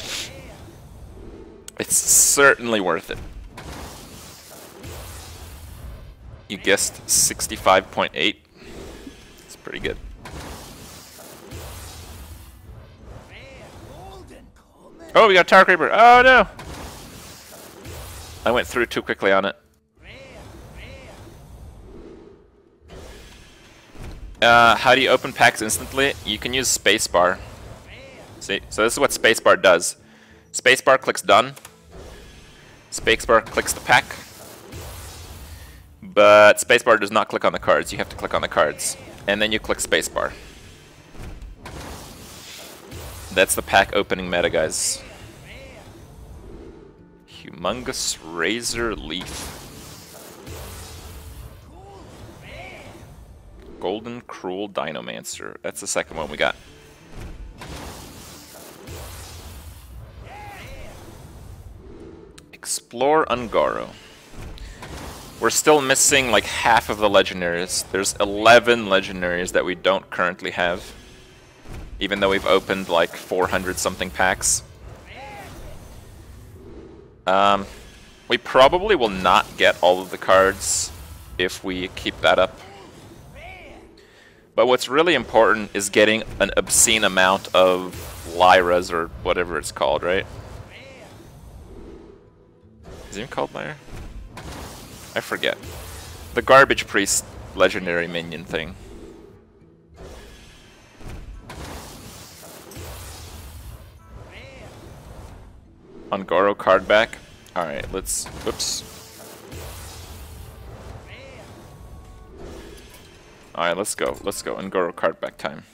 it's certainly worth it. you guessed sixty-five point eight. It's pretty good. Oh, we got Tower Creeper. Oh no! I went through too quickly on it. Uh, how do you open packs instantly? You can use spacebar. See, so this is what spacebar does. Spacebar clicks done. Spacebar clicks the pack. But spacebar does not click on the cards. You have to click on the cards. And then you click spacebar. That's the pack opening meta, guys. Humongous Razorleaf. Golden Cruel Dynomancer. That's the second one we got. Explore Ungaro. We're still missing like half of the legendaries. There's eleven legendaries that we don't currently have, even though we've opened like four hundred something packs. Um, we probably will not get all of the cards if we keep that up. But what's really important is getting an obscene amount of Lyras or whatever it's called, right? Is it even called Lyra? I forget. The Garbage Priest legendary minion thing. Ungaro card back. Alright, let's... Oops. Alright, let's go. Let's go. Ungaro card back time.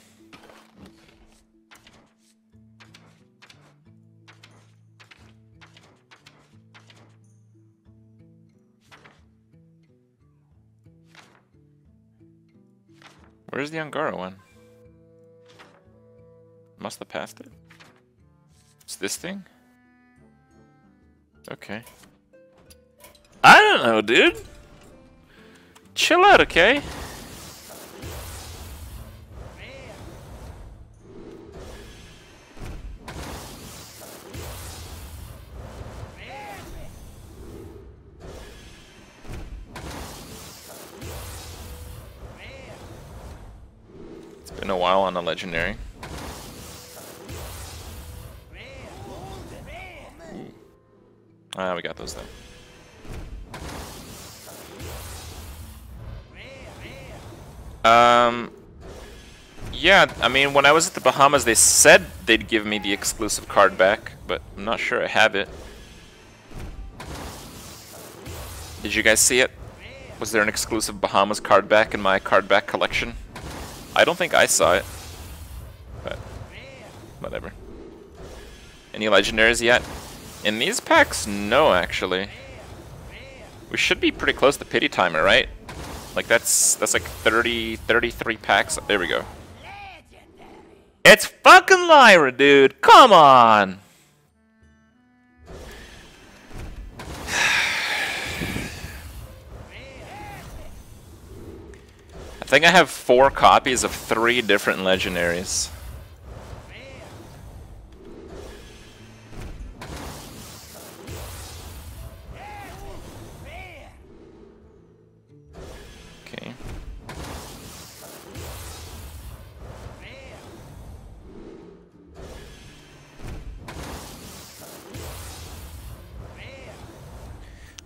Where's the Ungaro one? Must have passed it. It's this thing? Okay. I don't know, dude. Chill out, okay? A while on a legendary. Ooh. Ah, we got those then. Um, yeah, I mean, when I was at the Bahamas, they said they'd give me the exclusive card back, but I'm not sure I have it. Did you guys see it? Was there an exclusive Bahamas card back in my card back collection? I don't think I saw it, but whatever. Any legendaries yet? In these packs, no, actually. We should be pretty close to pity timer, right? Like that's that's like thirty, thirty-three packs. There we go. It's fucking Lyra, dude. Come on. I think I have four copies of three different legendaries. Okay.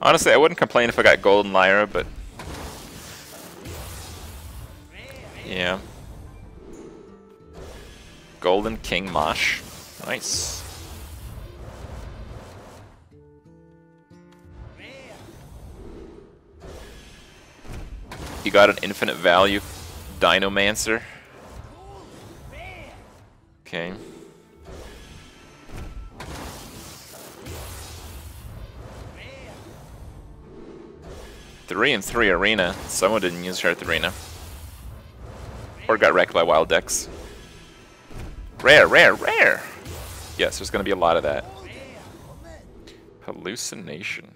Honestly, I wouldn't complain if I got Golden Lyra, but yeah. Golden King Mosh. Nice. You got an infinite value Dinomancer. Okay. Three and three arena. Someone didn't use her at the arena. Or got wrecked by wild decks. Rare, rare, rare! Yes, there's gonna be a lot of that. Hallucination.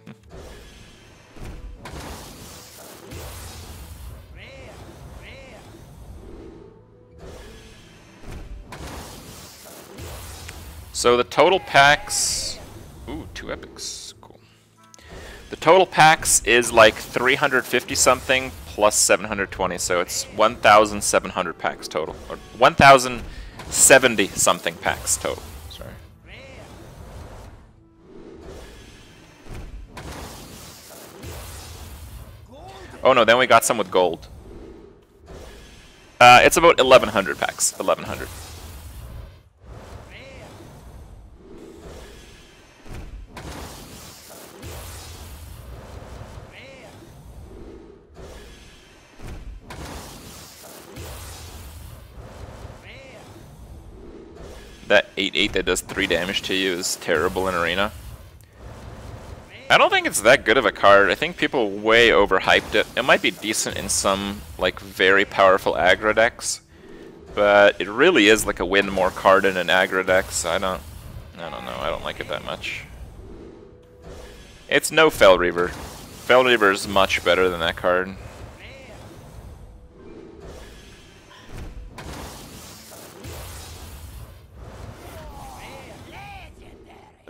So the total packs... Ooh, two epics. Cool. The total packs is like three hundred fifty something plus seven hundred twenty, so it's one thousand seven hundred packs total, or one thousand seventy something packs total. Sorry. Oh no, then we got some with gold. Uh, it's about eleven hundred packs. eleven hundred. That eight eight that does three damage to you is terrible in Arena. I don't think it's that good of a card. I think people way overhyped it. It might be decent in some like very powerful aggro decks, but it really is like a win more card in an aggro deck, so I don't I don't know, I don't like it that much. It's no Fel Reaver. Fel Reaver is much better than that card.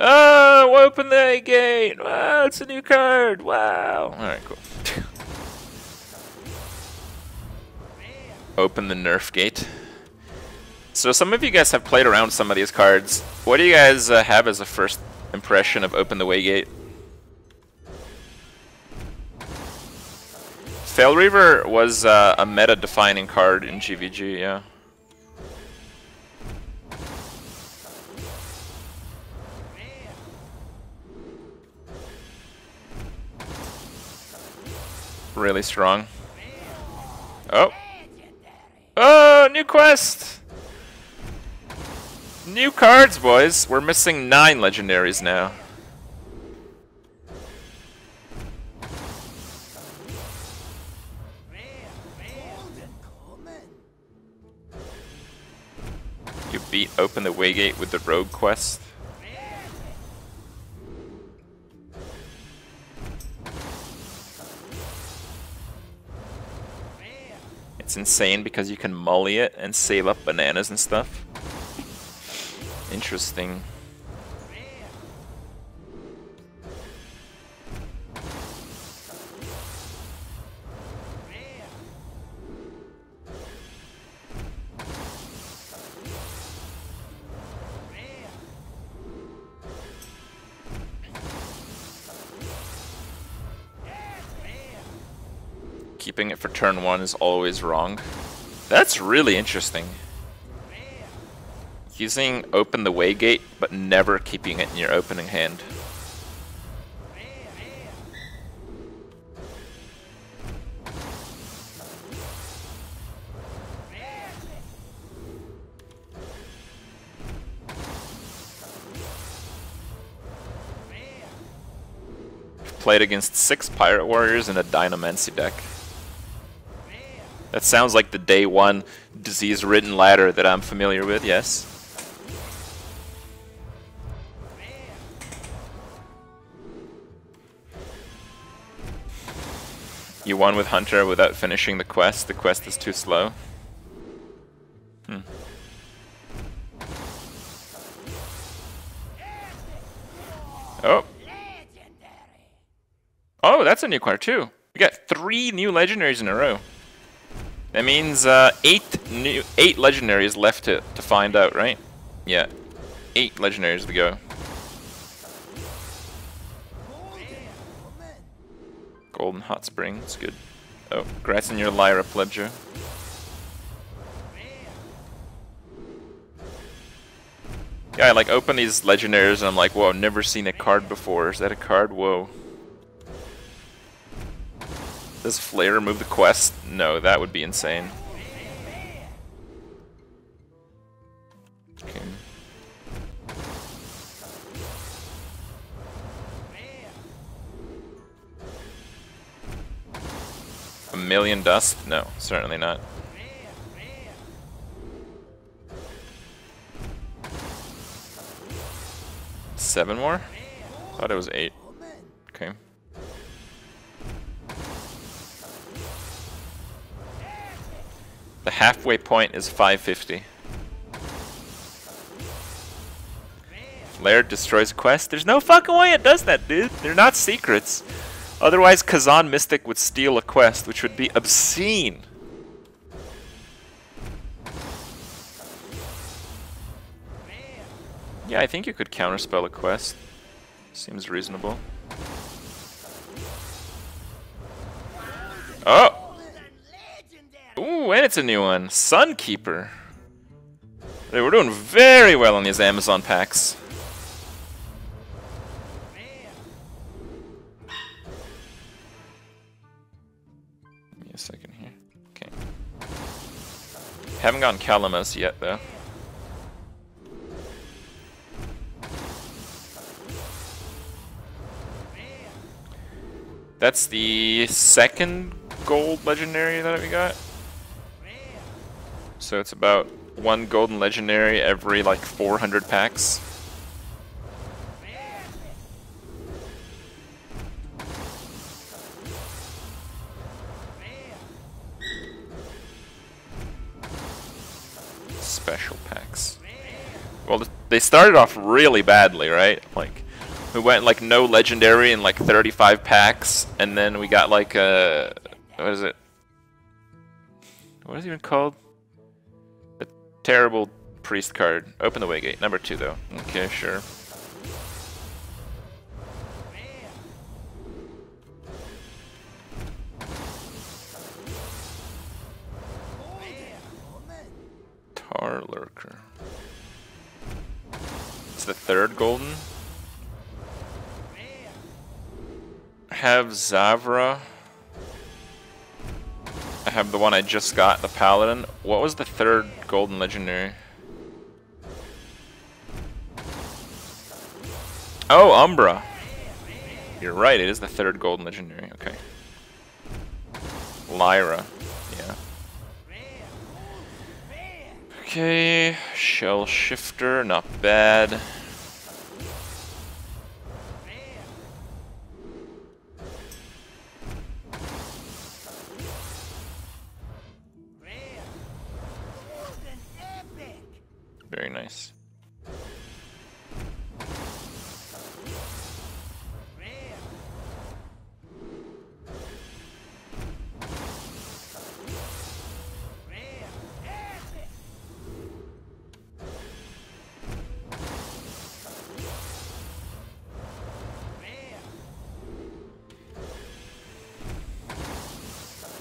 Oh, open the gate! Wow, it's a new card! Wow! Alright, cool. Open the nerf gate. So some of you guys have played around with some of these cards. What do you guys uh, have as a first impression of Open the Waygate? Fel Reaver was uh, a meta-defining card in G V G, yeah. Really strong. Oh. Oh, new quest! New cards, boys! We're missing nine legendaries now. You beat Open the Waygate with the Rogue quest. It's insane because you can mully it and save up bananas and stuff. Interesting. Keeping it for turn one is always wrong. That's really interesting. Using Open the Waygate, but never keeping it in your opening hand. I've played against six Pirate Warriors in a Dynomancer deck. That sounds like the day one disease-ridden ladder that I'm familiar with, yes. You won with Hunter without finishing the quest. The quest is too slow. Hmm. Oh. Oh, that's a new card too. We got three new legendaries in a row. That means uh, eight new, eight legendaries left to, to find out, right? Yeah, eight legendaries to go. Golden Hot Spring, that's good. Oh, congrats on your Lyra, Plebjo. Yeah, I like open these legendaries and I'm like, whoa, I've never seen a card before. Is that a card? Whoa. Does Flare remove the quest? No, that would be insane. Okay. A million dust? No, certainly not. Seven more? Thought it was eight. Okay. The halfway point is five fifty. Flare destroys quest. There's no fucking way it does that, dude. They're not secrets. Otherwise, Kazan Mystic would steal a quest, which would be obscene. Yeah, I think you could counterspell a quest. Seems reasonable. Oh! Ooh, and it's a new one. Sunkeeper. They were doing very well on these Amazon packs. Give me a second here. Okay. Haven't gotten Kalimos yet, though. That's the second gold legendary that we got. So it's about one golden legendary every like four hundred packs. Special packs. Well, they started off really badly, right? Like, we went like no legendary in like thirty-five packs, and then we got like a, what is it? What is it even called? A terrible priest card. Open the Waygate, number two though. Okay, sure. Tar Lurker. It's the third golden. Have Zavra. I have the one I just got, the Paladin. What was the third golden legendary? Oh, Umbra. You're right, it is the third golden legendary. Okay. Lyra. Yeah. Okay. Shell Shifter, not bad. Very nice.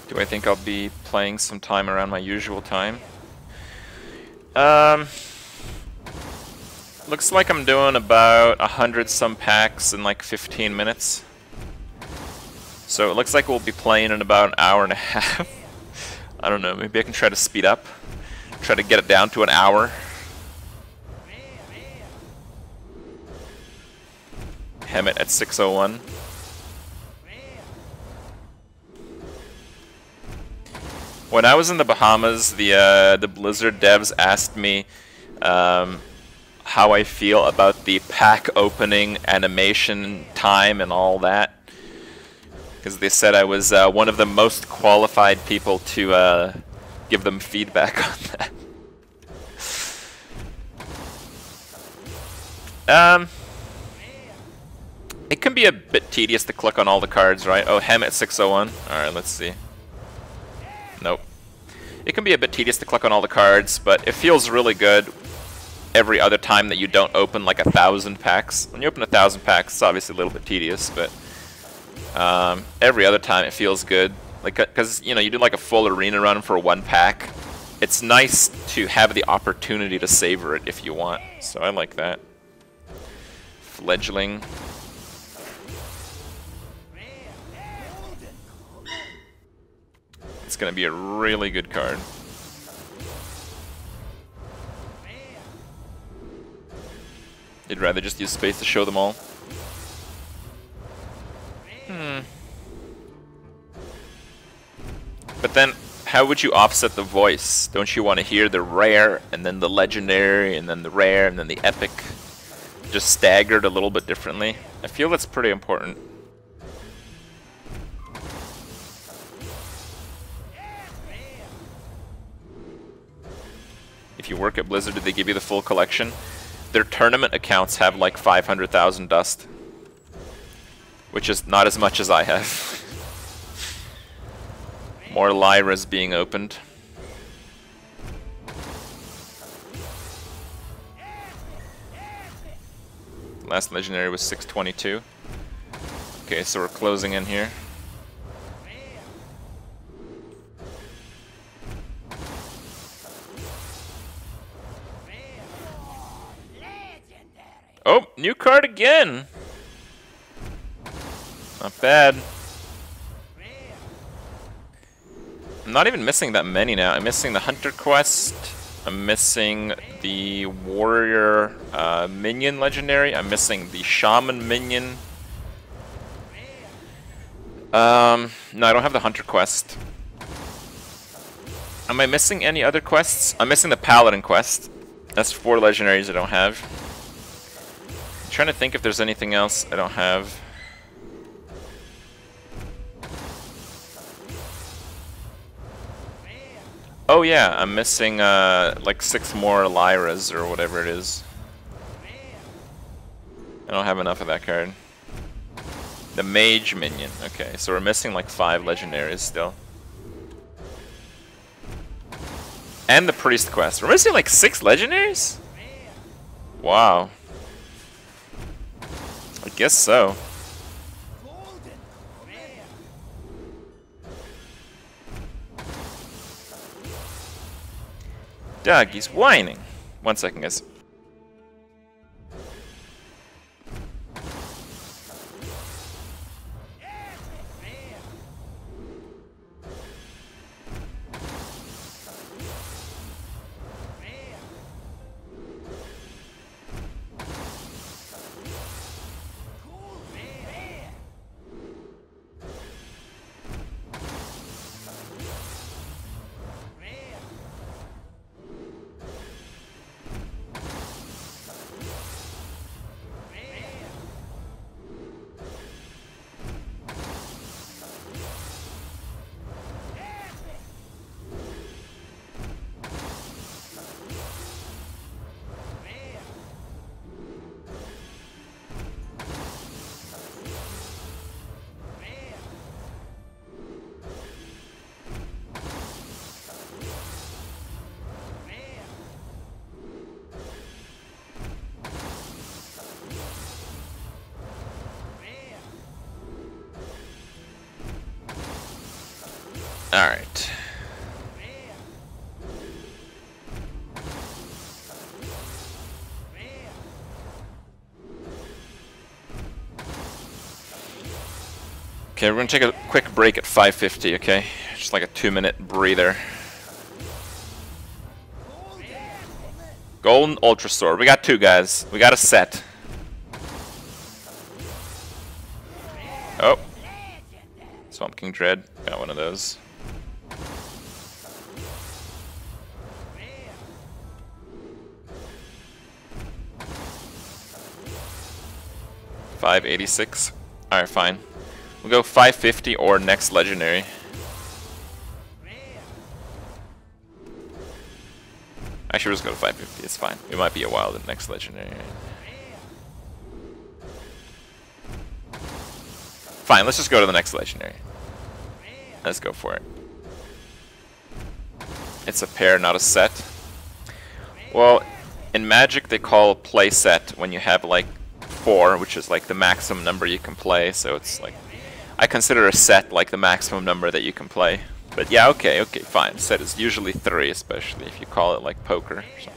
Do I think I'll be playing some time around my usual time? Um... Looks like I'm doing about a hundred some packs in like fifteen minutes. So it looks like we'll be playing in about an hour and a half. I don't know, maybe I can try to speed up. Try to get it down to an hour. Hemet at six oh one. When I was in the Bahamas, the uh, the Blizzard devs asked me um, how I feel about the pack opening animation time and all that, because they said I was uh, one of the most qualified people to uh, give them feedback on that. um, it can be a bit tedious to click on all the cards, right? Oh, Hemet six oh one. Alright, let's see. Nope. It can be a bit tedious to click on all the cards, but it feels really good every other time that you don't open like a thousand packs. When you open a thousand packs, it's obviously a little bit tedious, but um, every other time it feels good. Like, because you know, you do like a full arena run for one pack. It's nice to have the opportunity to savor it if you want. So I like that. Fledgling. It's gonna be a really good card. You'd rather just use space to show them all. Hmm. But then, how would you offset the voice? Don't you want to hear the rare, and then the legendary, and then the rare, and then the epic? Just staggered a little bit differently. I feel that's pretty important. If you work at Blizzard, did they give you the full collection? Their tournament accounts have like five hundred thousand dust, which is not as much as I have. More Lyras being opened. Last legendary was six twenty-two. Okay, so we're closing in here. Oh, new card again! Not bad. I'm not even missing that many now. I'm missing the Hunter Quest. I'm missing the Warrior uh, Minion Legendary. I'm missing the Shaman Minion. Um, no, I don't have the Hunter Quest. Am I missing any other quests? I'm missing the Paladin Quest. That's four legendaries I don't have. I'm trying to think if there's anything else I don't have. Oh yeah, I'm missing uh, like six more Lyras or whatever it is. I don't have enough of that card. The Mage Minion. Okay, so we're missing like five legendaries still. And the Priest Quest. We're missing like six legendaries? Wow. I guess so. Doug, he's whining. One second, guys. Alright. Okay, we're gonna take a quick break at five fifty, okay? Just like a two minute breather. Golden Ultrasaur. We got two, guys. We got a set. Oh. Swamp King Dread. Got one of those. five eighty-six. Alright, fine. We'll go five fifty or next legendary. Actually, we'll just go to five fifty. It's fine. It might be a while, the next legendary. Fine, let's just go to the next legendary. Let's go for it. It's a pair, not a set. Well, in Magic they call a play set when you have like four, which is like the maximum number you can play, so it's like, I consider a set like the maximum number that you can play. But yeah, okay, okay, fine. Set is usually three, especially if you call it like poker. So.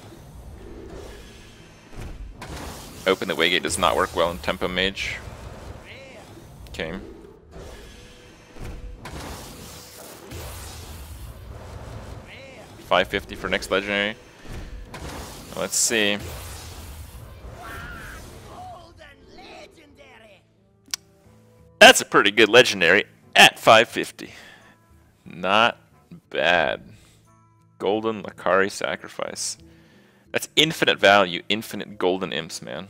Open the Waygate does not work well in Tempo Mage. Okay. five fifty for next legendary. Let's see. That's a pretty good legendary at five fifty. Not bad. Golden Lakari Sacrifice. That's infinite value, infinite golden imps, man.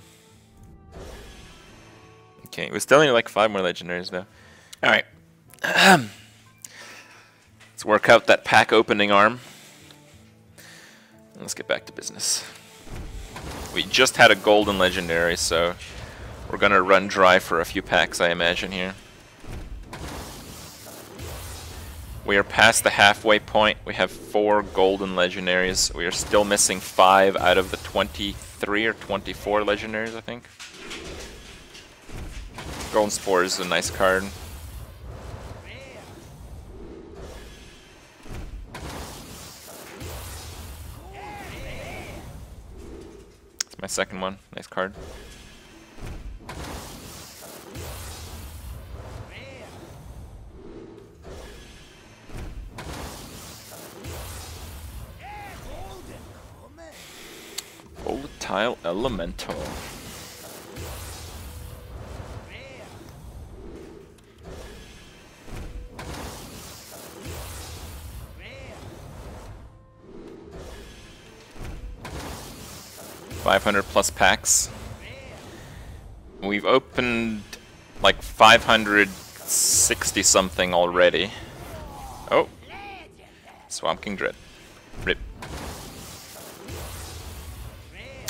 Okay, we still need like five more legendaries now. Alright. Let's work out that pack opening arm. Let's get back to business. We just had a golden legendary, so We're gonna run dry for a few packs, I imagine, here. We are past the halfway point. We have four golden legendaries. We are still missing five out of the twenty-three or twenty-four legendaries, I think. Golden Spore is a nice card. It's my second one. Nice card. Volatile Elemental. five hundred plus packs. We've opened like five hundred sixty something already. Oh, Swamp King Dread. Rip.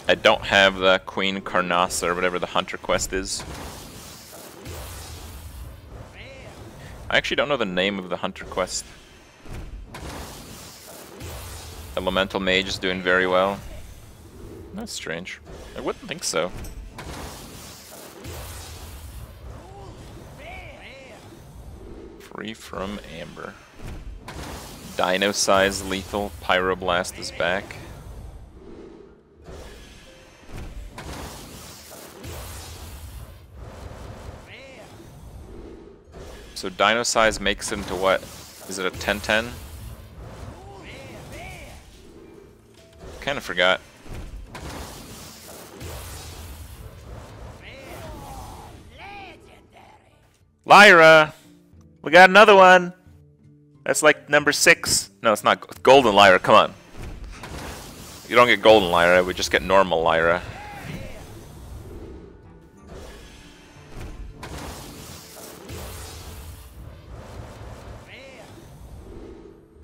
I don't have the Queen Carnassa or whatever the Hunter Quest is. I actually don't know the name of the Hunter Quest. Elemental Mage is doing very well. That's strange. I wouldn't think so. Free from Amber. Dino-Size lethal. Pyroblast is back. So Dino-Size makes him to what? Is it a ten ten? Kind of forgot. Lyra! We got another one! That's like number six. No, it's not Golden Lyra, come on. You don't get Golden Lyra, we just get normal Lyra.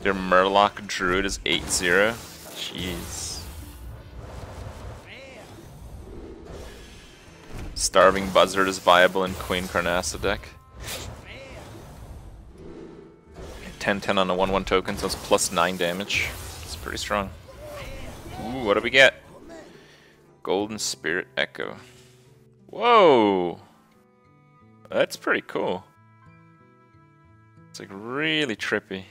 Your Murloc Druid is eight zero. Jeez. Starving Buzzard is viable in Queen Carnassa deck. ten ten on a one one token, so it's plus nine damage. It's pretty strong. Ooh, what do we get? Golden Spirit Echo. Whoa! That's pretty cool. It's like really trippy.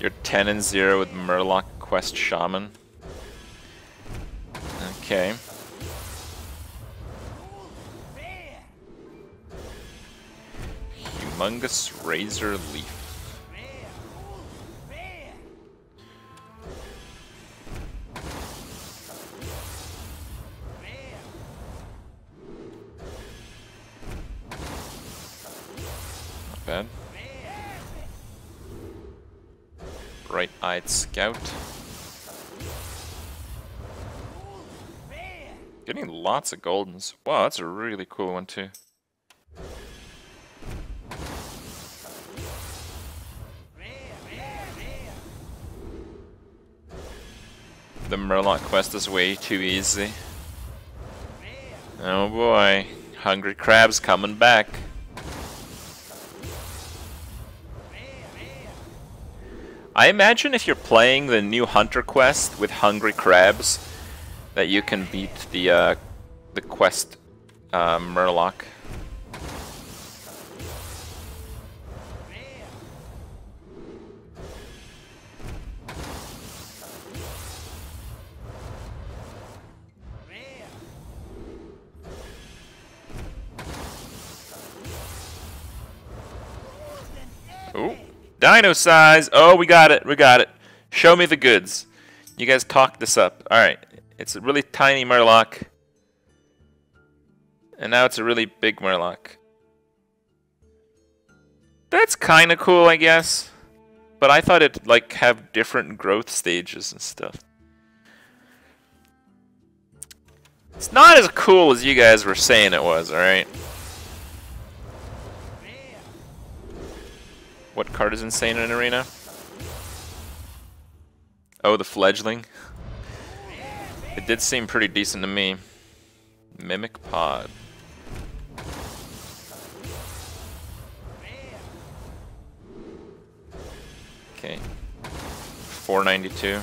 You're ten and zero with Murloc Quest Shaman. Okay. Humongous Razorleaf. Not bad. Bright-eyed Scout. Getting lots of goldens. Wow, that's a really cool one too. The Murloc quest is way too easy. Oh boy, Hungry Crab's coming back. I imagine if you're playing the new Hunter Quest with Hungry Crabs, that you can beat the uh, the quest uh, Murloc. Ooh. Dino-Size! Oh, we got it, we got it. Show me the goods. You guys talked this up. Alright, it's a really tiny Murloc. And now it's a really big Murloc. That's kinda cool, I guess. But I thought it'd like have different growth stages and stuff. It's not as cool as you guys were saying it was, alright? card is insane in an arena. Oh, the fledgling. It did seem pretty decent to me. Mimic Pod. Okay. four ninety-two.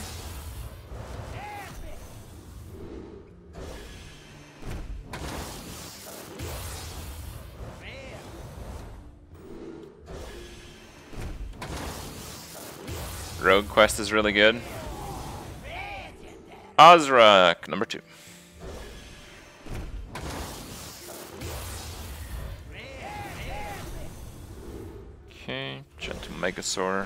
Rogue Quest is really good. Ozruk, number two. Okay, Gentle Megasaur.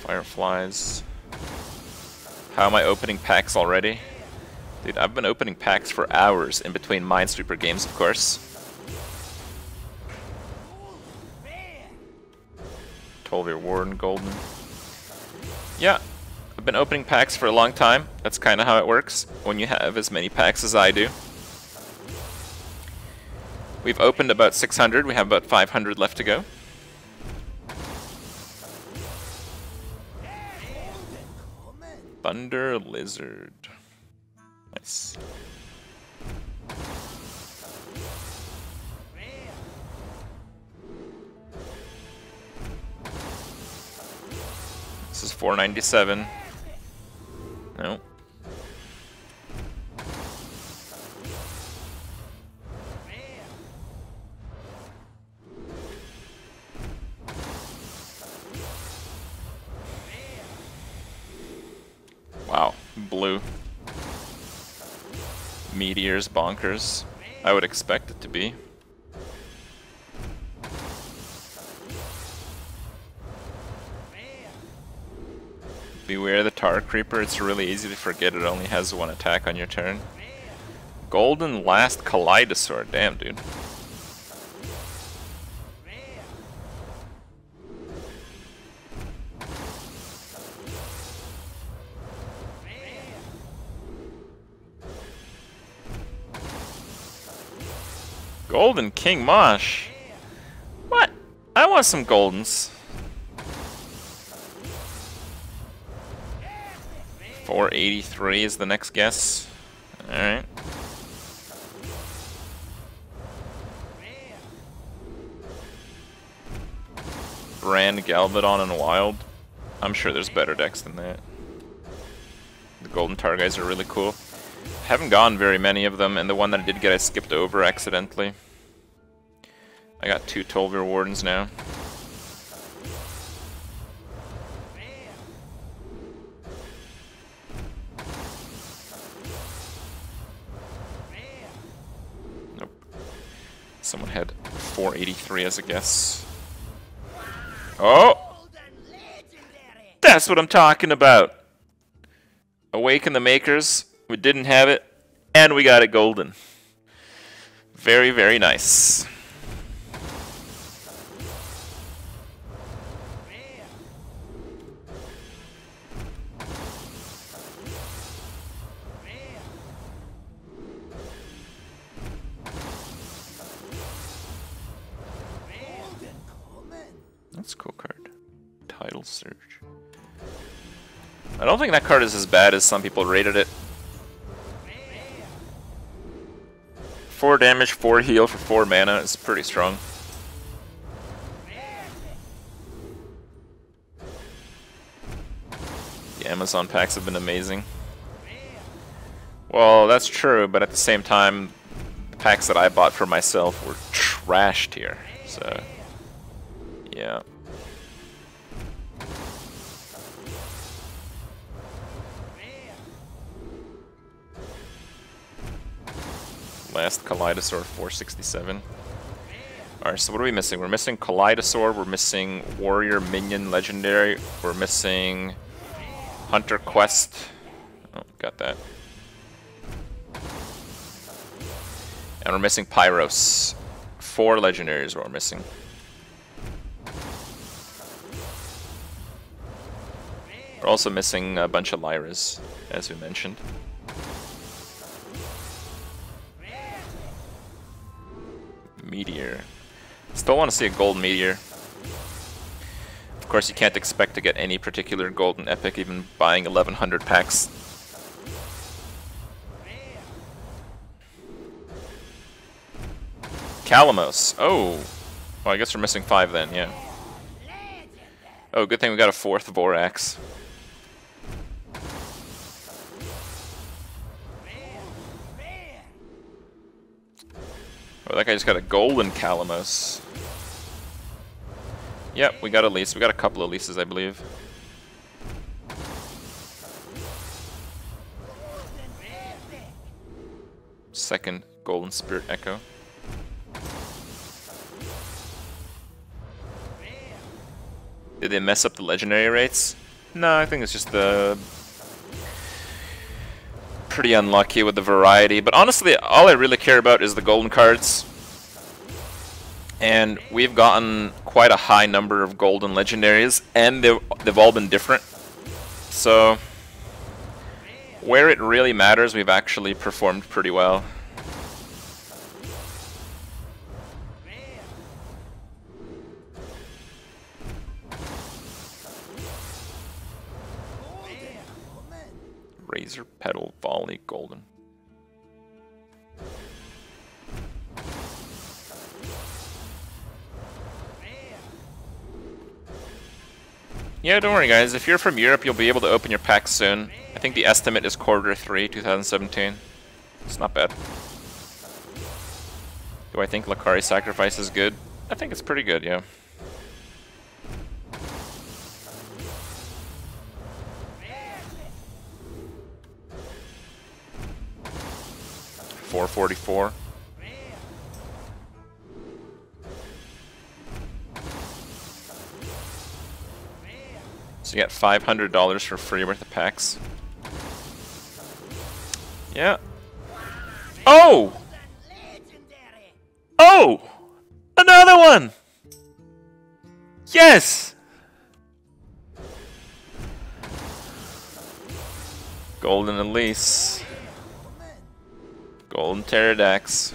Fireflies. How am I opening packs already? Dude, I've been opening packs for hours in between Minesweeper games, of course. Your Warden Golden. Yeah, I've been opening packs for a long time. That's kind of how it works when you have as many packs as I do. We've opened about six hundred. We have about five hundred left to go. Thunder Lizard. Nice. This is four ninety-seven. No. Wow, blue. Meteor's bonkers. I would expect it to be. Beware the Tar Creeper, it's really easy to forget it only has one attack on your turn. Golden Last Kaleidosaur, damn dude. Golden King Mosh. What? I want some Goldens. four eighty-three is the next guess. Alright. Brand, Galvadon, and Wild. I'm sure there's better decks than that. The Golden Tar guys are really cool. Haven't gone very many of them, and the one that I did get I skipped over accidentally. I got two Tolvir Wardens now. Someone had four eighty-three as a guess. Oh! That's what I'm talking about! Awaken the Makers. We didn't have it. And we got it golden. Very, very nice. That's a cool card. Tidal Surge. I don't think that card is as bad as some people rated it. four damage, four heal for four mana is pretty strong. The Amazon packs have been amazing. Well, that's true, but at the same time, the packs that I bought for myself were trashed here, so yeah. Last Kaleidosaur, four sixty-seven. Alright, so what are we missing? We're missing Kaleidosaur, we're missing Warrior, Minion, Legendary, we're missing Hunter Quest. Oh, got that. And we're missing Pyros. Four Legendaries we're missing. We're also missing a bunch of Lyras, as we mentioned. Still want to see a gold meteor. Of course, you can't expect to get any particular golden epic, even buying eleven hundred packs. Kalimos. Oh. Well, I guess we're missing five then, yeah. Oh, good thing we got a fourth Voraxx. Oh, that guy just got a golden Kalimos. Yep, we got a lease. We got a couple of leases, I believe. Second golden Spirit Echo. Did they mess up the legendary rates? No, I think it's just the... pretty unlucky with the variety. But honestly, all I really care about is the golden cards. And we've gotten quite a high number of golden legendaries. And they've, they've all been different. So, where it really matters, we've actually performed pretty well. Razor Petal Volley Golden. Yeah, don't worry guys, if you're from Europe you'll be able to open your packs soon. I think the estimate is quarter three, two thousand seventeen. It's not bad. Do I think Lucari Sacrifice is good? I think it's pretty good, yeah. four forty-four. So you got five hundred dollars for free worth of packs. Yeah. Oh! Oh! Another one! Yes! Golden Elise. Golden Pterodax.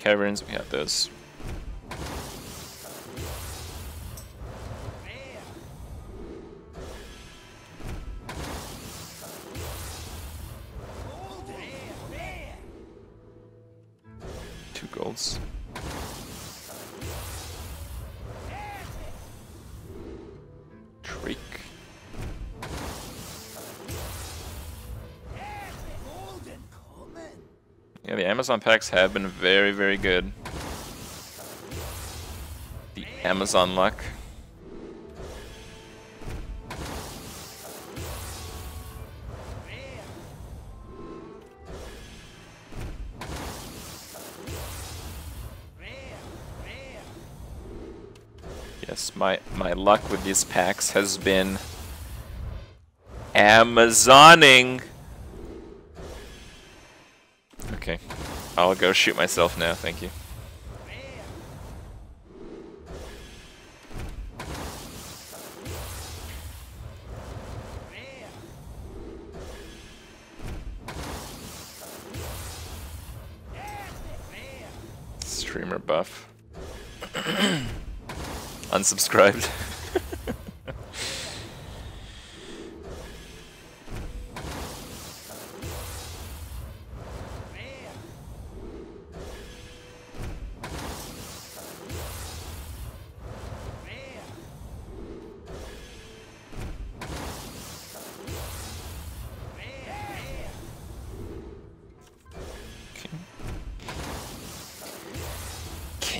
Caverns, we have those. Two golds. Trick. Yeah, the Amazon packs have been very, very good. The Amazon luck. Yes, my, my luck with these packs has been Amazoning. Okay, I'll go shoot myself now, thank you. Streamer buff. Unsubscribed.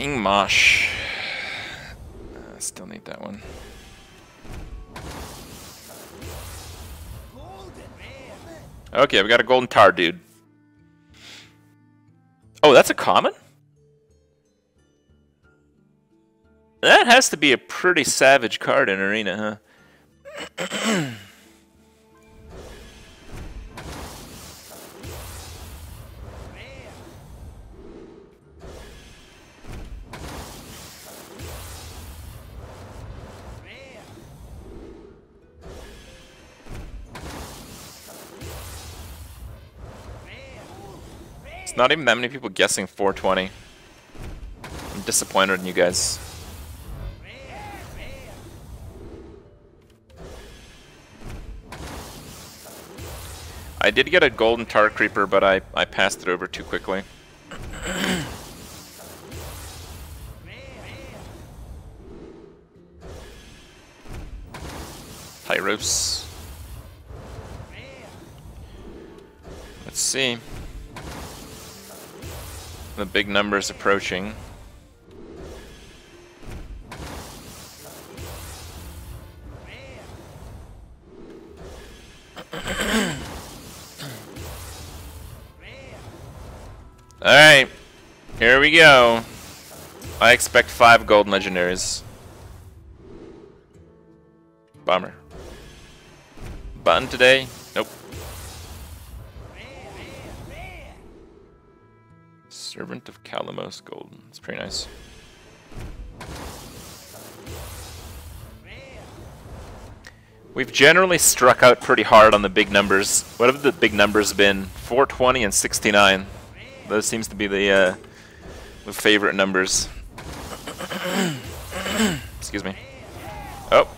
Mosh. I still need that one. Okay, we got a golden tar dude. Oh, that's a common? That has to be a pretty savage card in Arena, huh? It's not even that many people guessing four twenty. I'm disappointed in you guys. I did get a golden tar creeper, but I, I passed it over too quickly. Pyros. Let's see. The big numbers approaching. Alright, here we go. I expect five gold legendaries. Bummer. Button today? Nope. Servant of Kalimos golden. It's pretty nice. We've generally struck out pretty hard on the big numbers. What have the big numbers been? four twenty and sixty-nine. Those seems to be the, uh, the favorite numbers. Excuse me. Oh.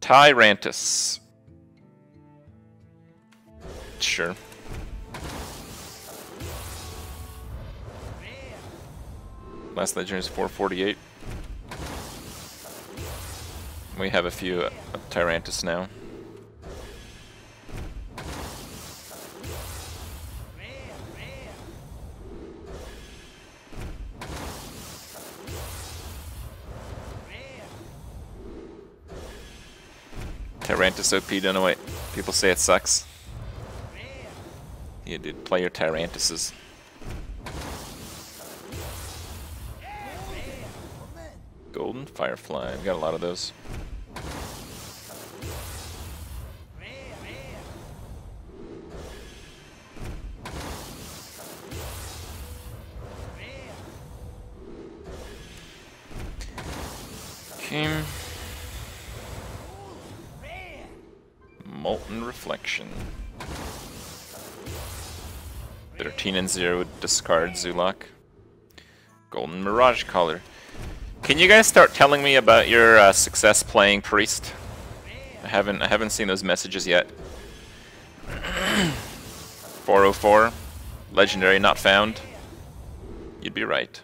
Tyrantus. Sure. Last legend is four forty-eight. We have a few of Tyrantus now. Tyrantus O P, don't know why people say it sucks. Yeah, dude, play your Tyrantuses. Golden Firefly, we got a lot of those. Okay. Molten Reflection. thirteen and zero would discard Zulok. Golden Mirage Collar. Can you guys start telling me about your uh, success playing Priest? I haven't I haven't seen those messages yet. four oh four, legendary not found. You'd be right.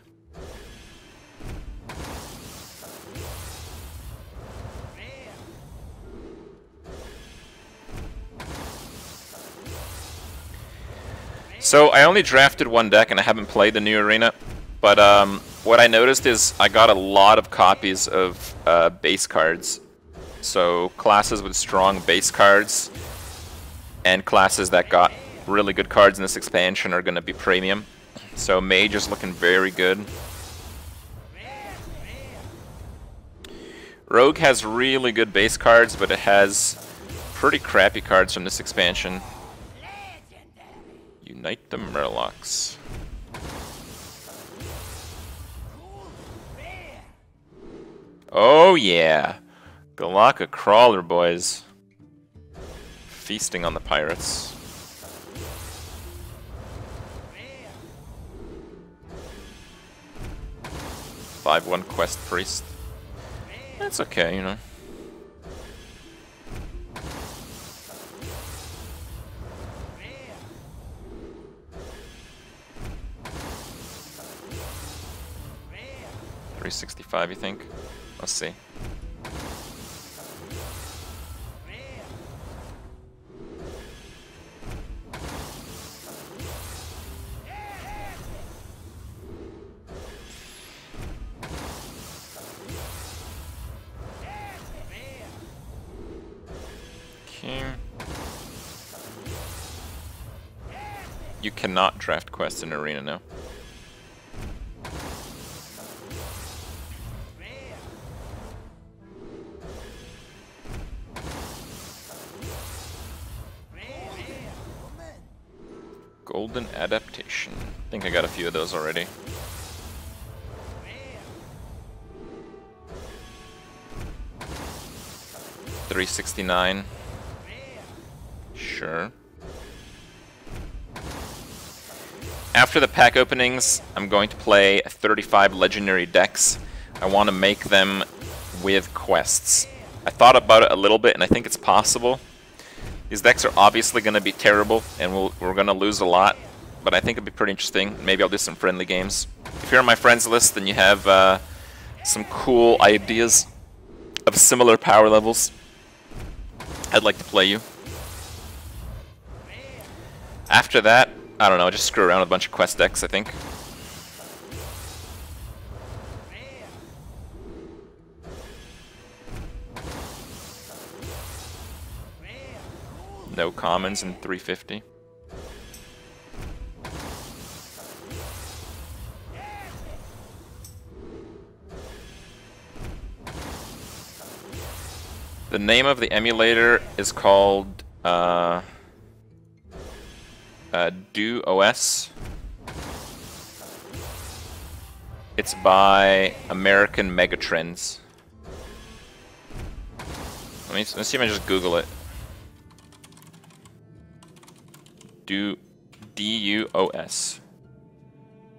So I only drafted one deck and I haven't played the new arena, but um, what I noticed is I got a lot of copies of uh, base cards. So classes with strong base cards and classes that got really good cards in this expansion are going to be premium. So Mage is looking very good. Rogue has really good base cards, but it has pretty crappy cards from this expansion. Unite the Murlocs. Oh yeah! Galaka Crawler, boys. Feasting on the pirates. five one Quest Priest. That's okay, you know. three sixty-five, you think? Let's see. Okay. You cannot draft quests in Arena now. Golden Adaptation. I think I got a few of those already. three sixty-nine. Sure. After the pack openings, I'm going to play thirty-five legendary decks. I want to make them with quests. I thought about it a little bit, and I think it's possible. These decks are obviously going to be terrible, and we'll, we're going to lose a lot, but I think it'll be pretty interesting. Maybe I'll do some friendly games. If you're on my friends list, then you have uh, some cool ideas of similar power levels. I'd like to play you. After that, I don't know, just screw around with a bunch of quest decks, I think. No commons in three fifty. The name of the emulator is called uh, uh, DoOS. It's by American Megatrends. Let me let's see if I just Google it. Do DoOS.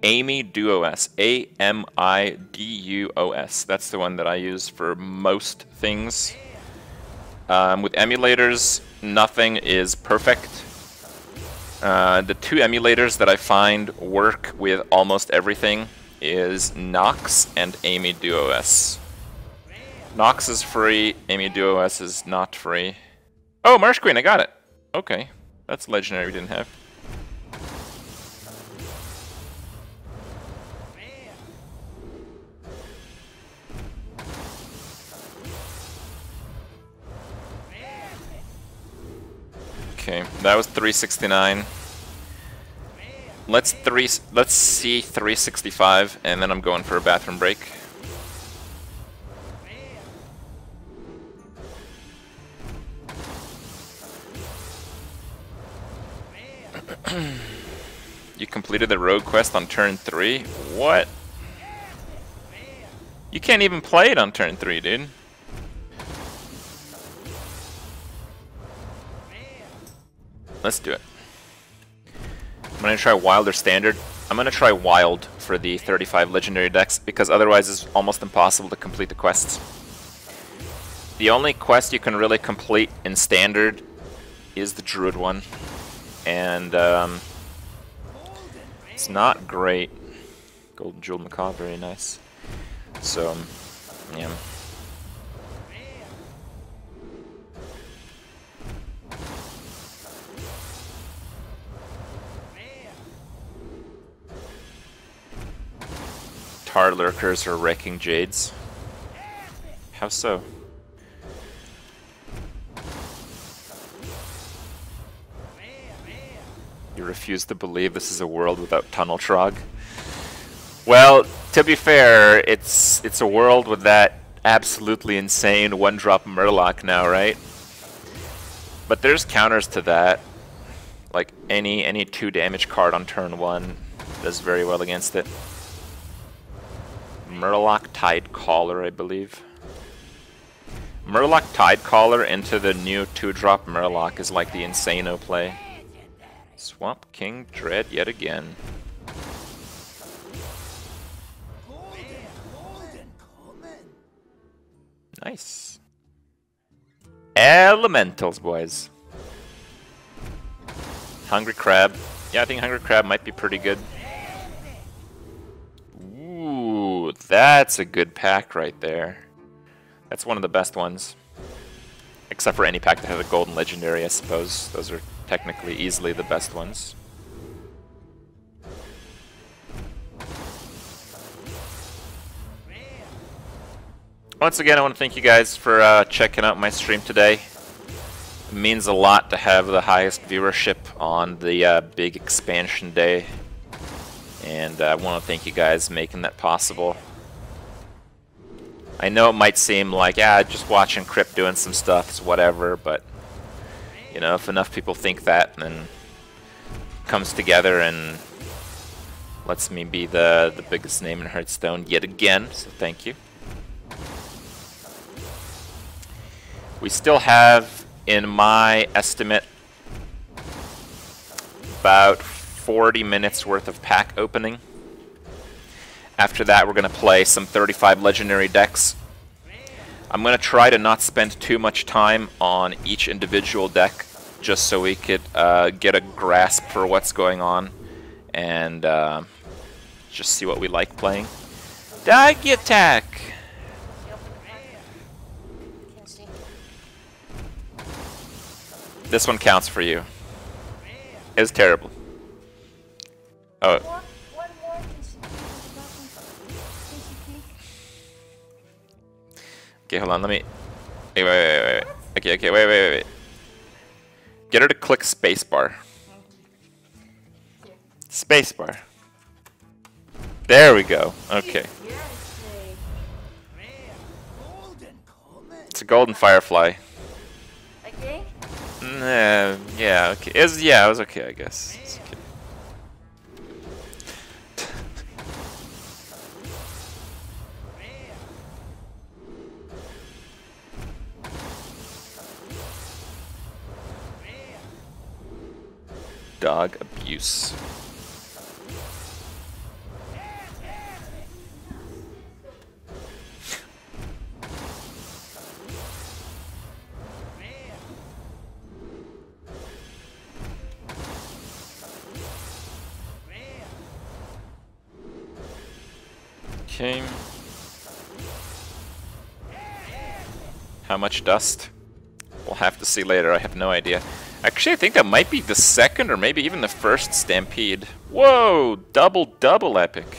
Amy DoOS. A M I D U O S. That's the one that I use for most things. Um, with emulators, nothing is perfect. Uh, the two emulators that I find work with almost everything is Nox and Amy DoOS. Nox is free, Amy DoOS is not free. Oh, Marsh Queen, I got it! Okay, that's legendary we didn't have. Okay, that was three sixty-nine. Let's three. Let's see three sixty-five, and then I'm going for a bathroom break. You completed the rogue quest on turn three. What? You can't even play it on turn three, dude. Let's do it. I'm gonna try wild or standard. I'm gonna try wild for the thirty-five legendary decks because otherwise it's almost impossible to complete the quests. The only quest you can really complete in standard is the druid one, and um, it's not great. Golden Jeweled Macaw, very nice. So, yeah. Tar Lurkers are wrecking Jades. How so? You refuse to believe this is a world without Tunnel Trog? Well, to be fair, it's it's a world with that absolutely insane one-drop Murloc now, right? But there's counters to that. Like any any two damage card on turn one does very well against it. Murloc Tidecaller, I believe. Murloc Tidecaller into the new two-drop Murloc is like the Insano play. Swamp King Dread yet again. Nice. Elementals, boys. Hungry Crab. Yeah, I think Hungry Crab might be pretty good. That's a good pack right there. That's one of the best ones. Except for any pack that has a golden legendary, I suppose. Those are technically easily the best ones. Once again, I want to thank you guys for uh, checking out my stream today. It means a lot to have the highest viewership on the uh, big expansion day. And uh, I want to thank you guys for making that possible. I know it might seem like, yeah, just watching Kripp doing some stuff is whatever, but, you know, if enough people think that, then it comes together and lets me be the, the biggest name in Hearthstone yet again, so thank you. We still have, in my estimate, about forty minutes worth of pack opening. After that, we're going to play some thirty-five legendary decks. I'm going to try to not spend too much time on each individual deck, just so we could uh, get a grasp for what's going on and uh, just see what we like playing. Doggy attack! This one counts for you. It was terrible. Oh. Okay, hold on, let me... Wait, wait, wait, wait. Okay, okay, wait, wait, wait, wait. Get her to click spacebar. Spacebar. There we go. Okay. It's a golden firefly. Okay. Nah, yeah, okay. It was, yeah, it was okay, I guess. It's okay. Dog abuse. Okay. How much dust? We'll have to see later, I have no idea. Actually, I think that might be the second or maybe even the first Stampede. Whoa! Double, double epic.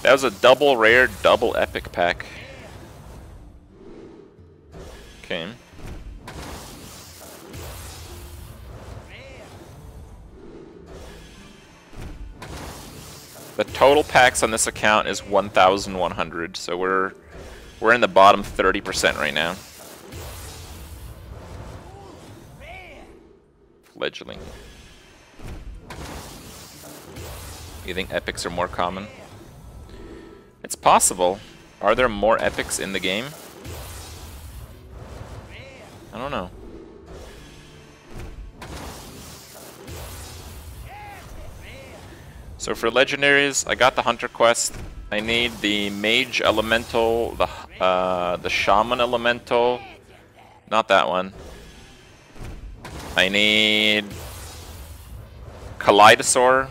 That was a double rare, double epic pack. Okay. The total packs on this account is one thousand one hundred, so we're we're in the bottom thirty percent right now. Fledgling. You think epics are more common? It's possible. Are there more epics in the game? I don't know. So for legendaries, I got the Hunter Quest. I need the Mage Elemental, the uh, the Shaman Elemental. Not that one. I need Kaleidosaur.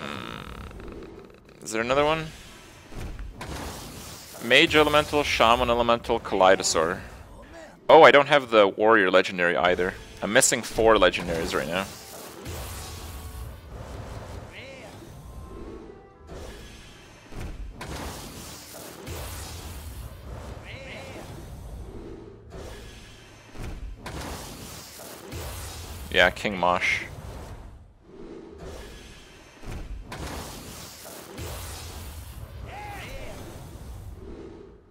Mm. Is there another one? Mage Elemental, Shaman Elemental, Kaleidosaur. Oh, I don't have the Warrior Legendary either. I'm missing four legendaries right now. Yeah, King Mosh.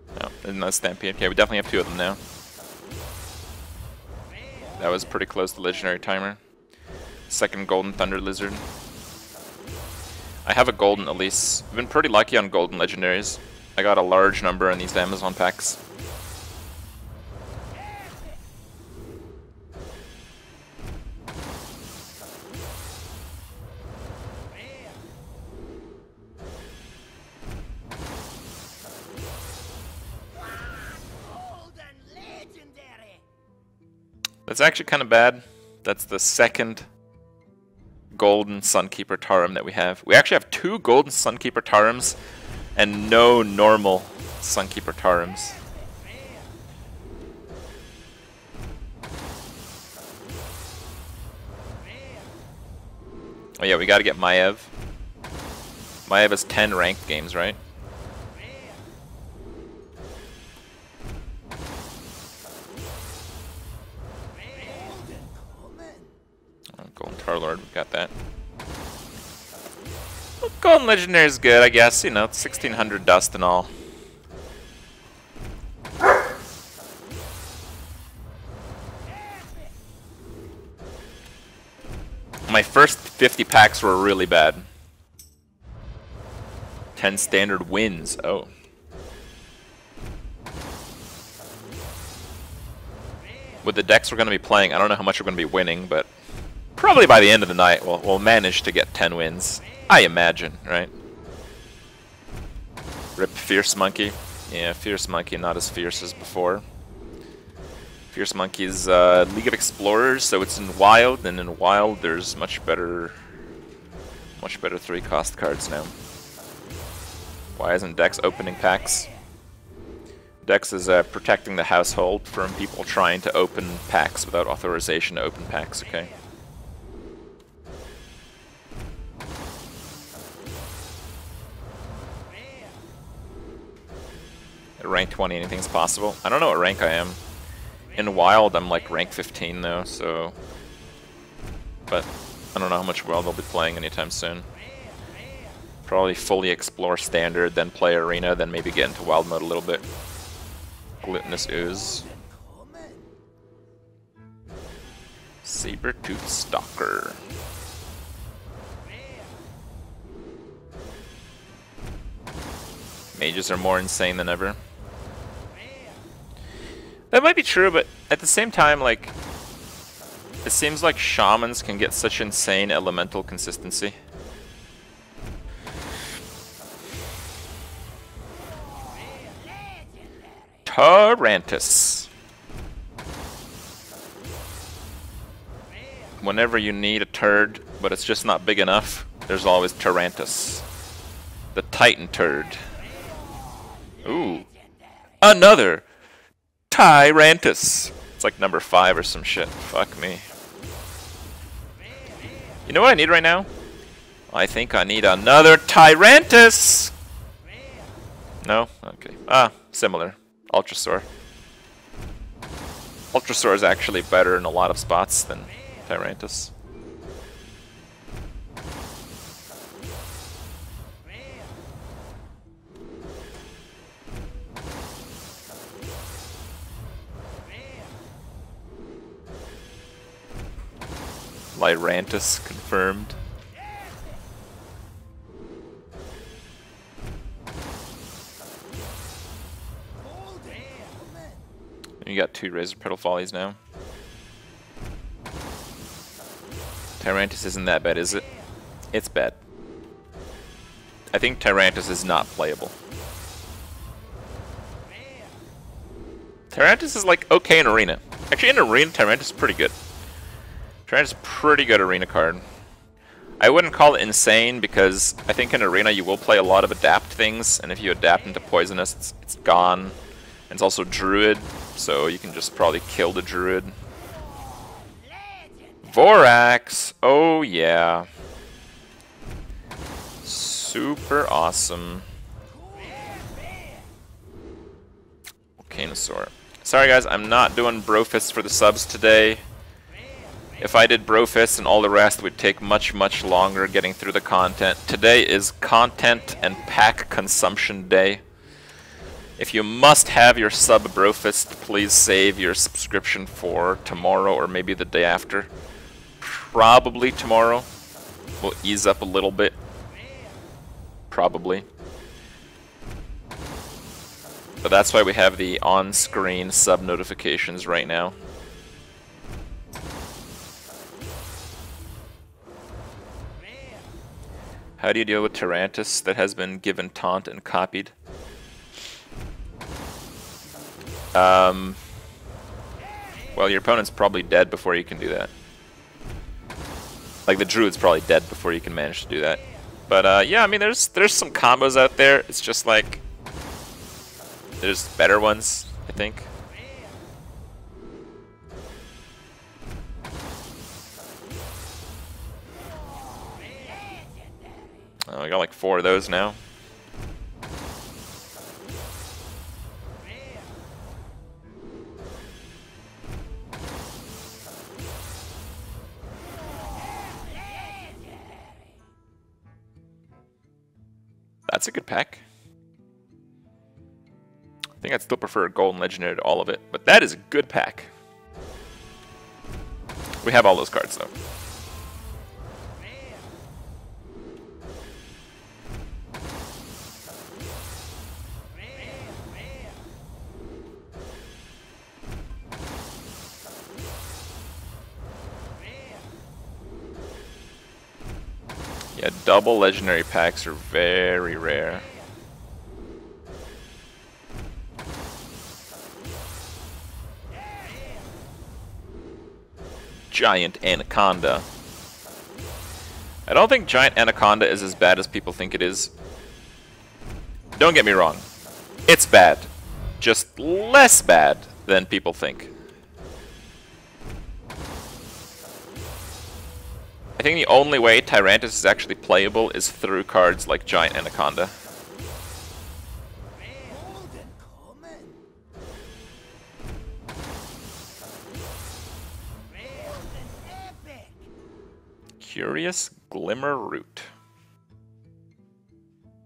No, there's no Stampede. Okay, we definitely have two of them now. That was pretty close to legendary timer. Second golden Thunder Lizard. I have a golden Elise. I've been pretty lucky on golden legendaries. I got a large number in these Amazon packs. That's actually kind of bad. That's the second golden Sunkeeper Tarim that we have. We actually have two golden Sunkeeper Tarims and no normal Sunkeeper Tarims. Oh yeah, we gotta get Maiev. Maiev has ten ranked games, right? Golden Tar Lord, we've got that. Well, golden legendary is good, I guess. You know, it's sixteen hundred dust and all. My first fifty packs were really bad. ten standard wins. Oh. with the decks we're going to be playing, I don't know how much we're going to be winning, but probably by the end of the night we'll, we'll manage to get ten wins, I imagine, right? Rip Fierce Monkey. Yeah, Fierce Monkey, not as fierce as before. Fierce Monkey's uh, League of Explorers, so it's in Wild, and in Wild there's much better, much better three-cost cards now. Why isn't Dex opening packs? Dex is uh, protecting the household from people trying to open packs without authorization to open packs, okay? At rank twenty, anything's possible. I don't know what rank I am. In Wild, I'm like rank fifteen though, so... But I don't know how much Wild I'll be playing anytime soon. Probably fully explore Standard, then play Arena, then maybe get into Wild Mode a little bit. Glutinous Ooze. Sabertooth Stalker. Mages are more insane than ever. That might be true, but at the same time, like, it seems like Shamans can get such insane elemental consistency. Tyrantus. Whenever you need a turd, but it's just not big enough, there's always Tyrantus. The Titan Turd. Ooh. Another! Tyrantus! It's like number five or some shit. Fuck me. You know what I need right now? I think I need another Tyrantus! No? Okay. Ah, similar. Ultrasaur. Ultrasaur is actually better in a lot of spots than Tyrantus. Lyrantus confirmed. You got two Razor Petal Follies now. Tyrantus isn't that bad, is it? It's bad. I think Tyrantus is not playable. Tyrantus is like okay in Arena. Actually in Arena, Tyrantus is pretty good. Tyrantus is a pretty good Arena card. I wouldn't call it insane because I think in Arena you will play a lot of Adapt things, and if you adapt into Poisonous, it's, it's gone. And it's also Druid, so you can just probably kill the Druid. Voraxx! Oh yeah. Super awesome. Volcanosaur. Sorry guys, I'm not doing Brofist for the subs today. If I did Brofist and all the rest, it would take much, much longer getting through the content. Today is content and pack consumption day. If you must have your sub Brofist, please save your subscription for tomorrow or maybe the day after. Probably tomorrow. We'll ease up a little bit. Probably. But that's why we have the on-screen sub notifications right now. How do you deal with Tyrantus that has been given taunt and copied? Um, well, your opponent's probably dead before you can do that. Like, the Druid's probably dead before you can manage to do that. But, uh, yeah, I mean, there's there's some combos out there. It's just, like, there's better ones, I think. Oh, I got, like, four of those now. That's a good pack. I think I'd still prefer a Golden Legendary to all of it, but that is a good pack. We have all those cards, though. Yeah, double legendary packs are very rare. Giant Anaconda. I don't think Giant Anaconda is as bad as people think it is. Don't get me wrong. It's bad. Just less bad than people think. I think the only way Tyrantus is actually playable is through cards like Giant Anaconda. Curious Glimmer Root.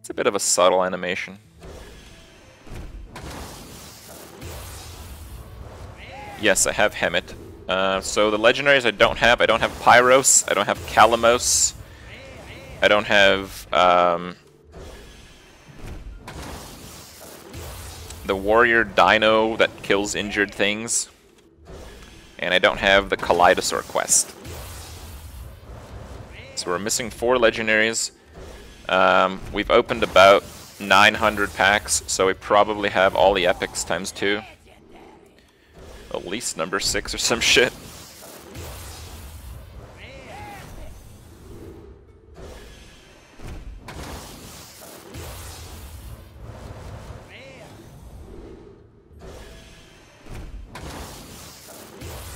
It's a bit of a subtle animation. Yes, I have Hemet. Uh, so the legendaries I don't have, I don't have Pyros, I don't have Kalimos, I don't have um, the warrior dino that kills injured things, and I don't have the Kaleidosaur quest. So we're missing four legendaries. Um, we've opened about nine hundred packs, so we probably have all the epics times two. At least number six or some shit.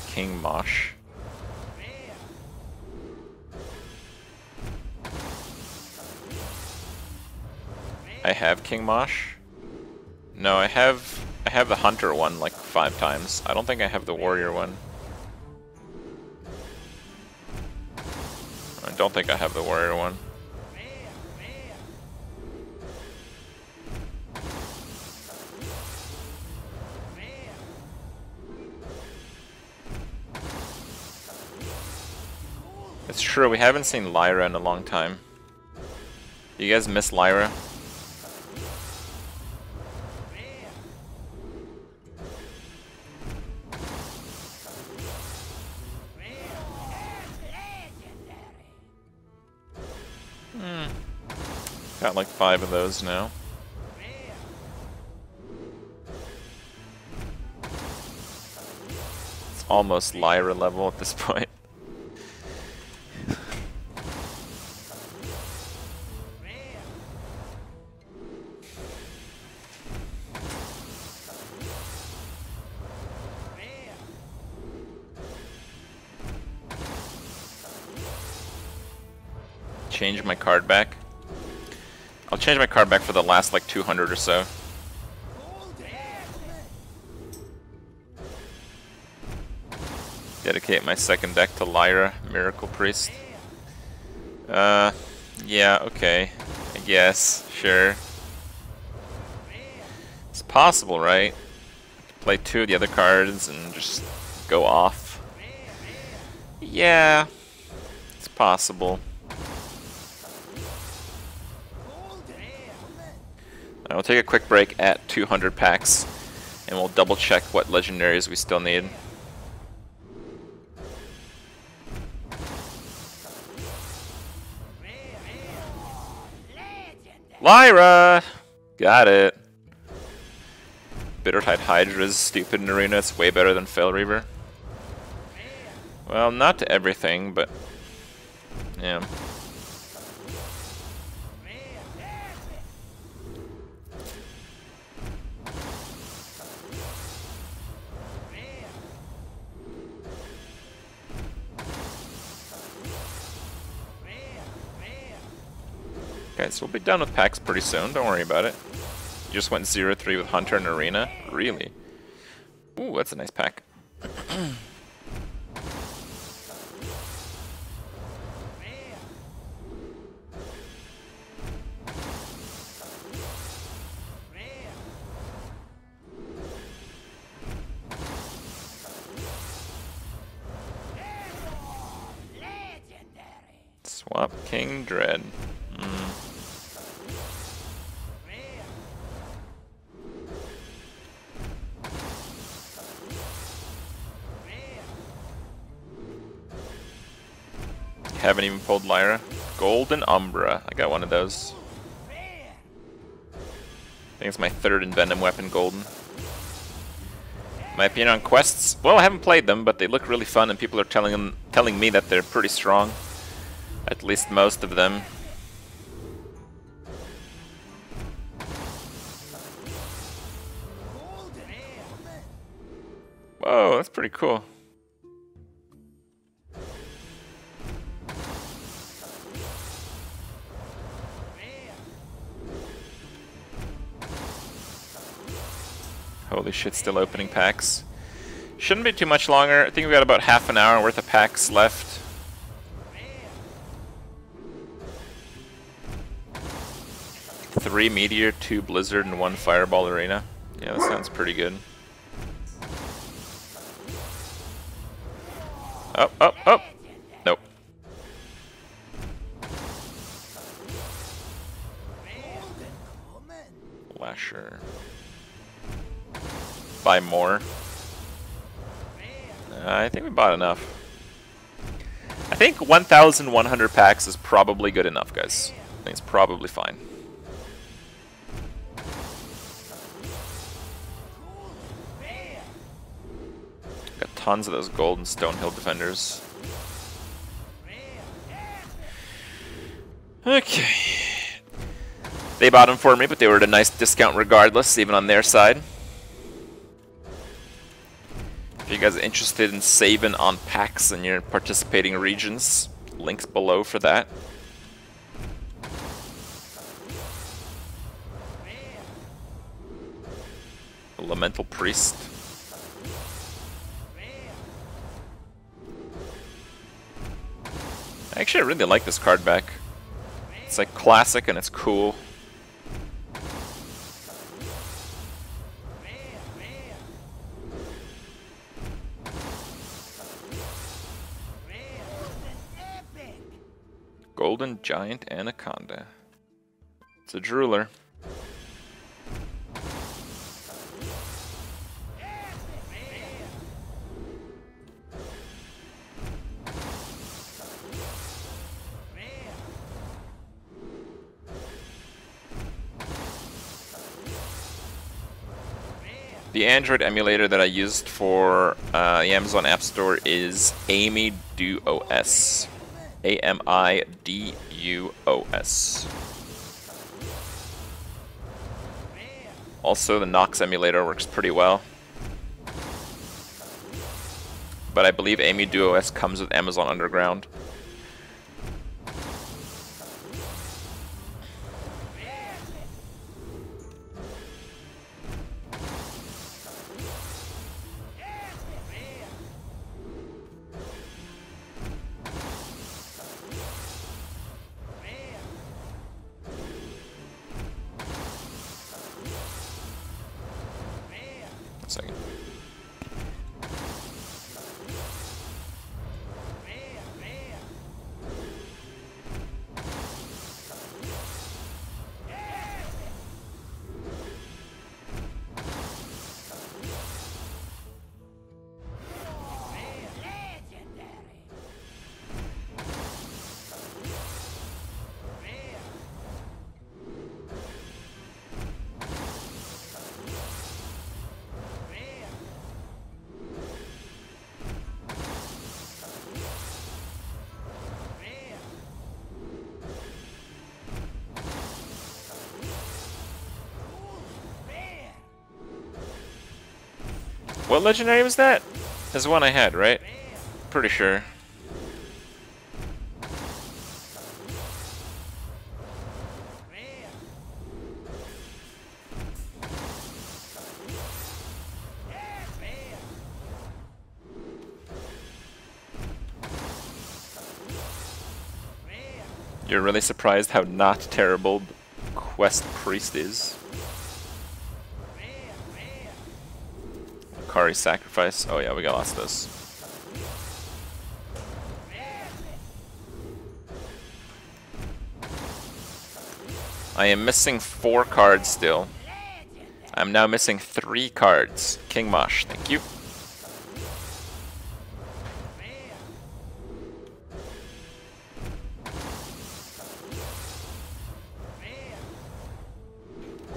King Mosh. I have King Mosh. No, I have... I have the hunter one like five times. I don't think I have the warrior one. I don't think I have the warrior one. It's true, we haven't seen Lyra in a long time. You guys miss Lyra? Got like five of those now. It's almost Lyra level at this point. Change my card back. I'll change my card back for the last like two hundred or so. Dedicate my second deck to Lyra, Miracle Priest. Uh, yeah, okay. I guess, sure. It's possible, right? Play two of the other cards and just go off. Yeah, it's possible. I'll take a quick break at two hundred packs, and we'll double check what legendaries we still need. Lyra! Got it. Bittertide Hydra is stupid in Arena, it's way better than Failreaver. Well, not to everything, but... yeah. Okay, so we'll be done with packs pretty soon, don't worry about it. You just went zero three with Hunter and Arena? Really? Ooh, that's a nice pack. Swamp King Dread. Mm. Haven't even pulled Lyra. Golden Umbra. I got one of those. I think it's my third Envenom weapon, Golden. My opinion on quests? Well, I haven't played them, but they look really fun, and people are telling them, telling me that they're pretty strong. At least most of them. Whoa, that's pretty cool. Holy shit, still opening packs. Shouldn't be too much longer. I think we've got about half an hour worth of packs left. Three Meteor, two Blizzard, and one Fireball Arena. Yeah, that sounds pretty good. Up, up, up! Nope. Lasher. Buy more. Uh, I think we bought enough. I think one thousand one hundred packs is probably good enough, guys. I think it's probably fine. Got tons of those Golden Stonehill Defenders. Okay. They bought them for me, but they were at a nice discount regardless, even on their side. If you guys are interested in saving on packs in your participating regions, links below for that. Elemental Priest. Actually, I really like this card back. It's like classic and it's cool. Golden Giant Anaconda. It's a drooler. The Android emulator that I used for uh, the Amazon App Store is AmiDuos. A M I D U O S. Also, the Nox emulator works pretty well. But I believe AmiDuos comes with Amazon Underground. What legendary was that? That's the one I had, right? Pretty sure. You're really surprised how not terrible Quest Priest is. Kari Sacrifice. Oh yeah, we got lots of those. I am missing four cards still. I'm now missing three cards. King Mosh, thank you.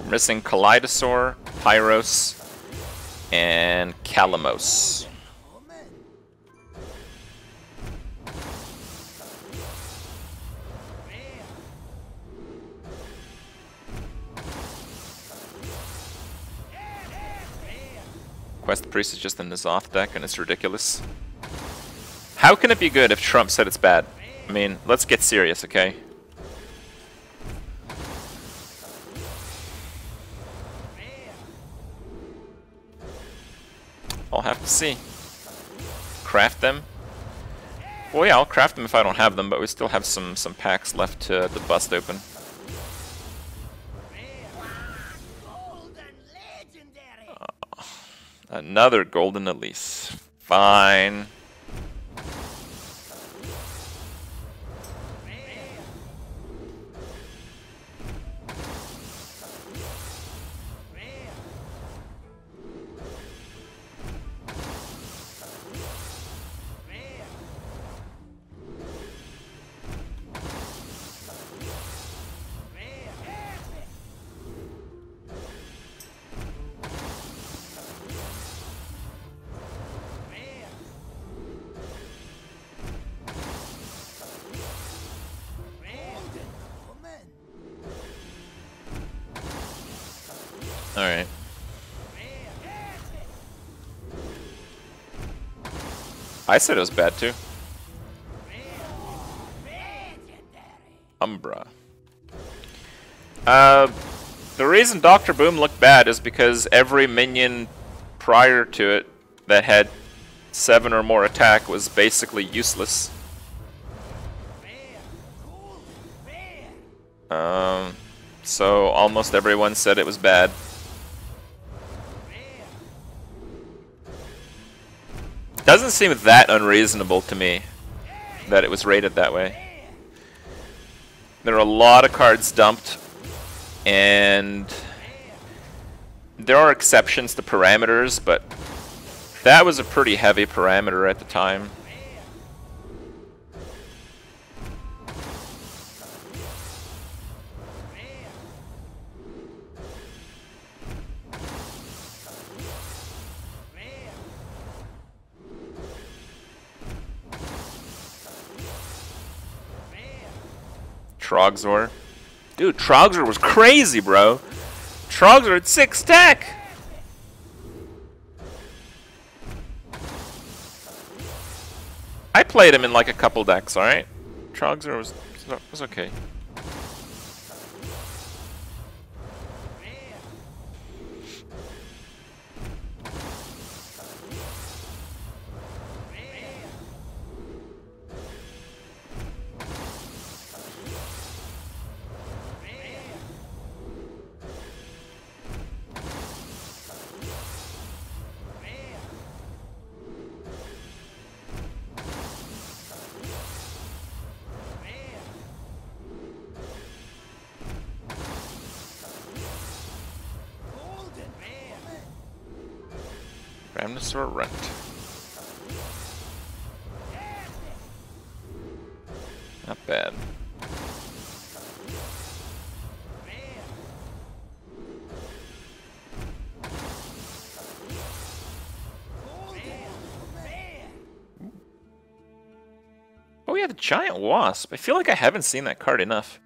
We're missing Kaleidosaur, Pyros, and Kalimos. Quest Priest is just in the Zoth deck and it's ridiculous. How can it be good if Trump said it's bad? I mean, let's get serious, okay? I'll have to see. Craft them? Well, yeah, I'll craft them if I don't have them, but we still have some, some packs left to, to bust open. Another golden Elise. Fine. Alright. I said it was bad too. Umbra. Uh, the reason Doctor Boom looked bad is because every minion prior to it that had seven or more attack was basically useless. Um, so almost everyone said it was bad. Doesn't seem that unreasonable to me that it was rated that way. There are a lot of cards dumped, and there are exceptions to parameters, but that was a pretty heavy parameter at the time. Trogzor. Dude, Trogzor was crazy, bro. Trogzor at six tech. I played him in like a couple decks, alright? Trogzor was, was okay. Ramnosaur Runt. Not bad. Oh yeah, the Giant Wasp. I feel like I haven't seen that card enough.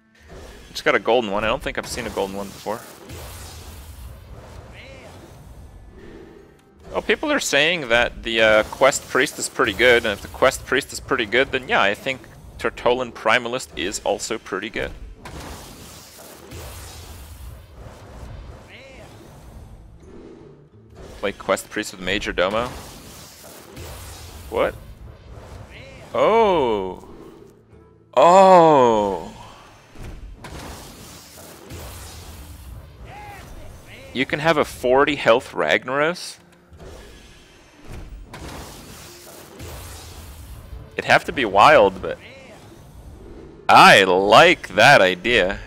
It's got a golden one. I don't think I've seen a golden one before. Well, people are saying that the uh, Quest Priest is pretty good, and if the Quest Priest is pretty good, then yeah, I think Tertolan Primalist is also pretty good. Play Quest Priest with Major Domo. What? Oh! Oh! You can have a forty health Ragnaros? It'd have to be wild, but I like that idea.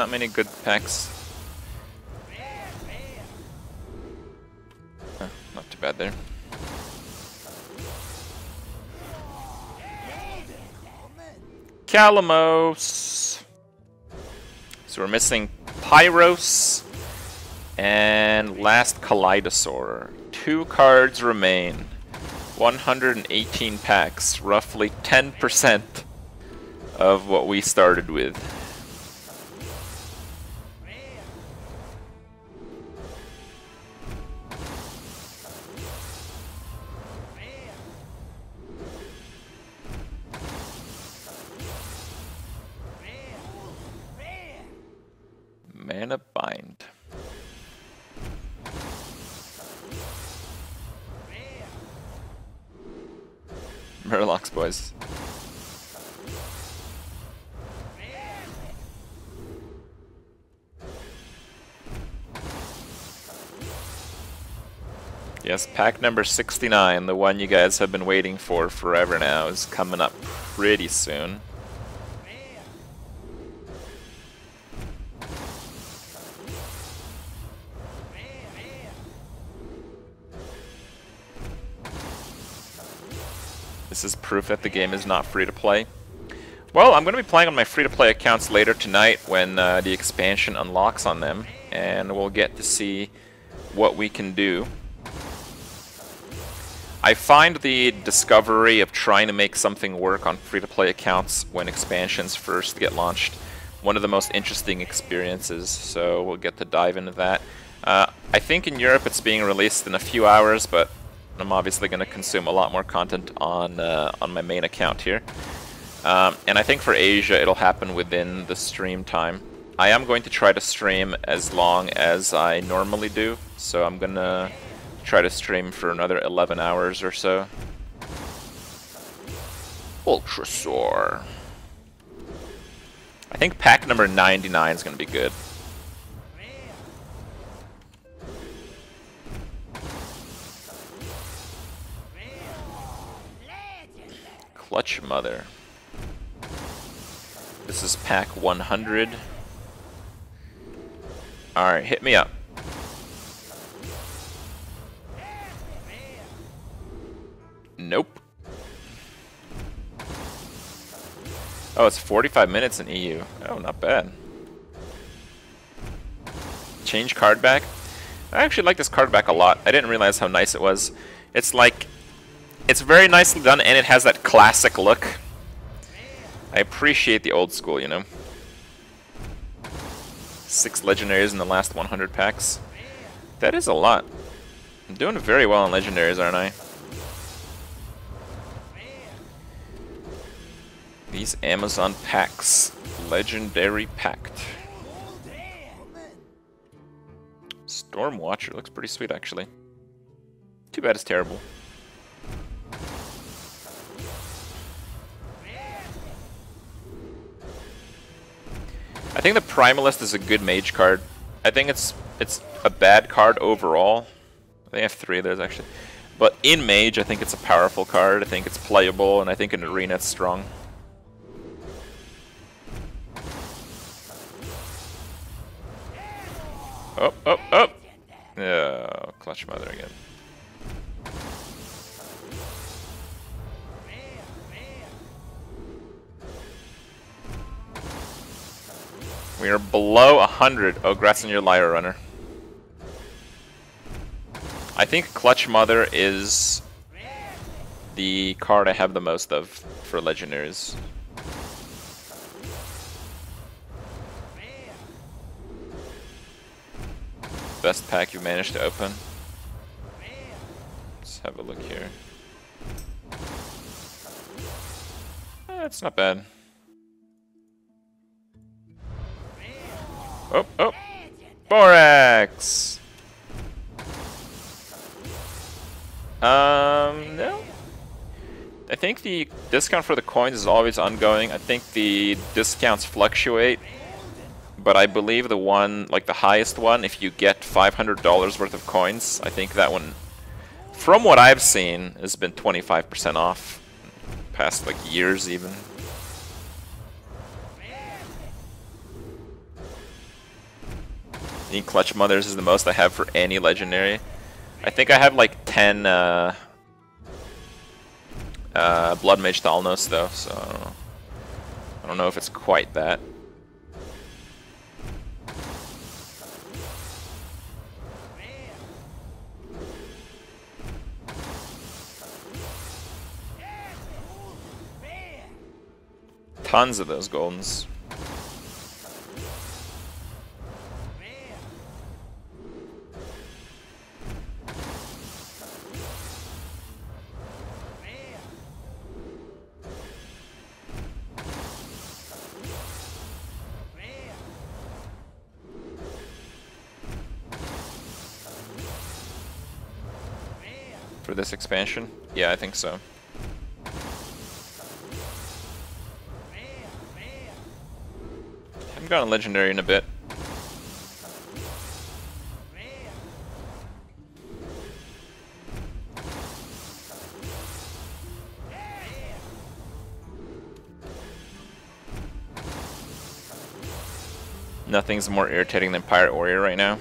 not many good packs. Huh, not too bad there. Kalimos! So we're missing Pyros and Last Kaleidosaur. Two cards remain. one hundred eighteen packs, roughly ten percent of what we started with. Mana bind. Relax, boys. Yes, pack number sixty-nine, the one you guys have been waiting for forever now, is coming up pretty soon. This is proof that the game is not free to play. Well, I'm going to be playing on my free to play accounts later tonight when uh, the expansion unlocks on them, and we'll get to see what we can do. I find the discovery of trying to make something work on free to play accounts when expansions first get launched one of the most interesting experiences, so we'll get to dive into that. Uh, I think in Europe it's being released in a few hours, but I'm obviously going to consume a lot more content on uh, on my main account here. Um, and I think for Asia it'll happen within the stream time. I am going to try to stream as long as I normally do, so I'm going to try to stream for another eleven hours or so. Ultrasaur. I think pack number ninety-nine is going to be good. Clutch Mother. This is pack one hundred. Alright, hit me up. Nope. Oh, it's forty-five minutes in E U. Oh, not bad. Change card back. I actually like this card back a lot. I didn't realize how nice it was. It's like... It's very nicely done, and it has that classic look. I appreciate the old school, you know. Six legendaries in the last one hundred packs. That is a lot. I'm doing very well on legendaries, aren't I? These Amazon packs. Legendary packed. Stormwatcher looks pretty sweet, actually. Too bad it's terrible. I think the Primalist is a good mage card. I think it's it's a bad card overall. They have three of those actually. But in mage, I think it's a powerful card. I think it's playable, and I think in arena it's strong. Oh, oh, oh! Yeah, Clutch Mother again. We are below one hundred. Oh, congrats on your Lyra runner. I think Clutch Mother is the card I have the most of for legendaries. Best pack you managed to open. Let's have a look here. That's not bad. Oh, oh! Voraxx! Um, no? I think the discount for the coins is always ongoing. I think the discounts fluctuate. But I believe the one, like the highest one, if you get five hundred dollars worth of coins, I think that one, from what I've seen, has been twenty-five percent off. Past, like, years even. think Clutch Mothers is the most I have for any legendary. I think I have like ten uh, uh, Blood Mage Thalnos though, so I don't know. I don't know if it's quite that. Tons of those goldens. For this expansion? Yeah, I think so. Haven't gotten a legendary in a bit. Nothing's more irritating than Pirate Warrior right now.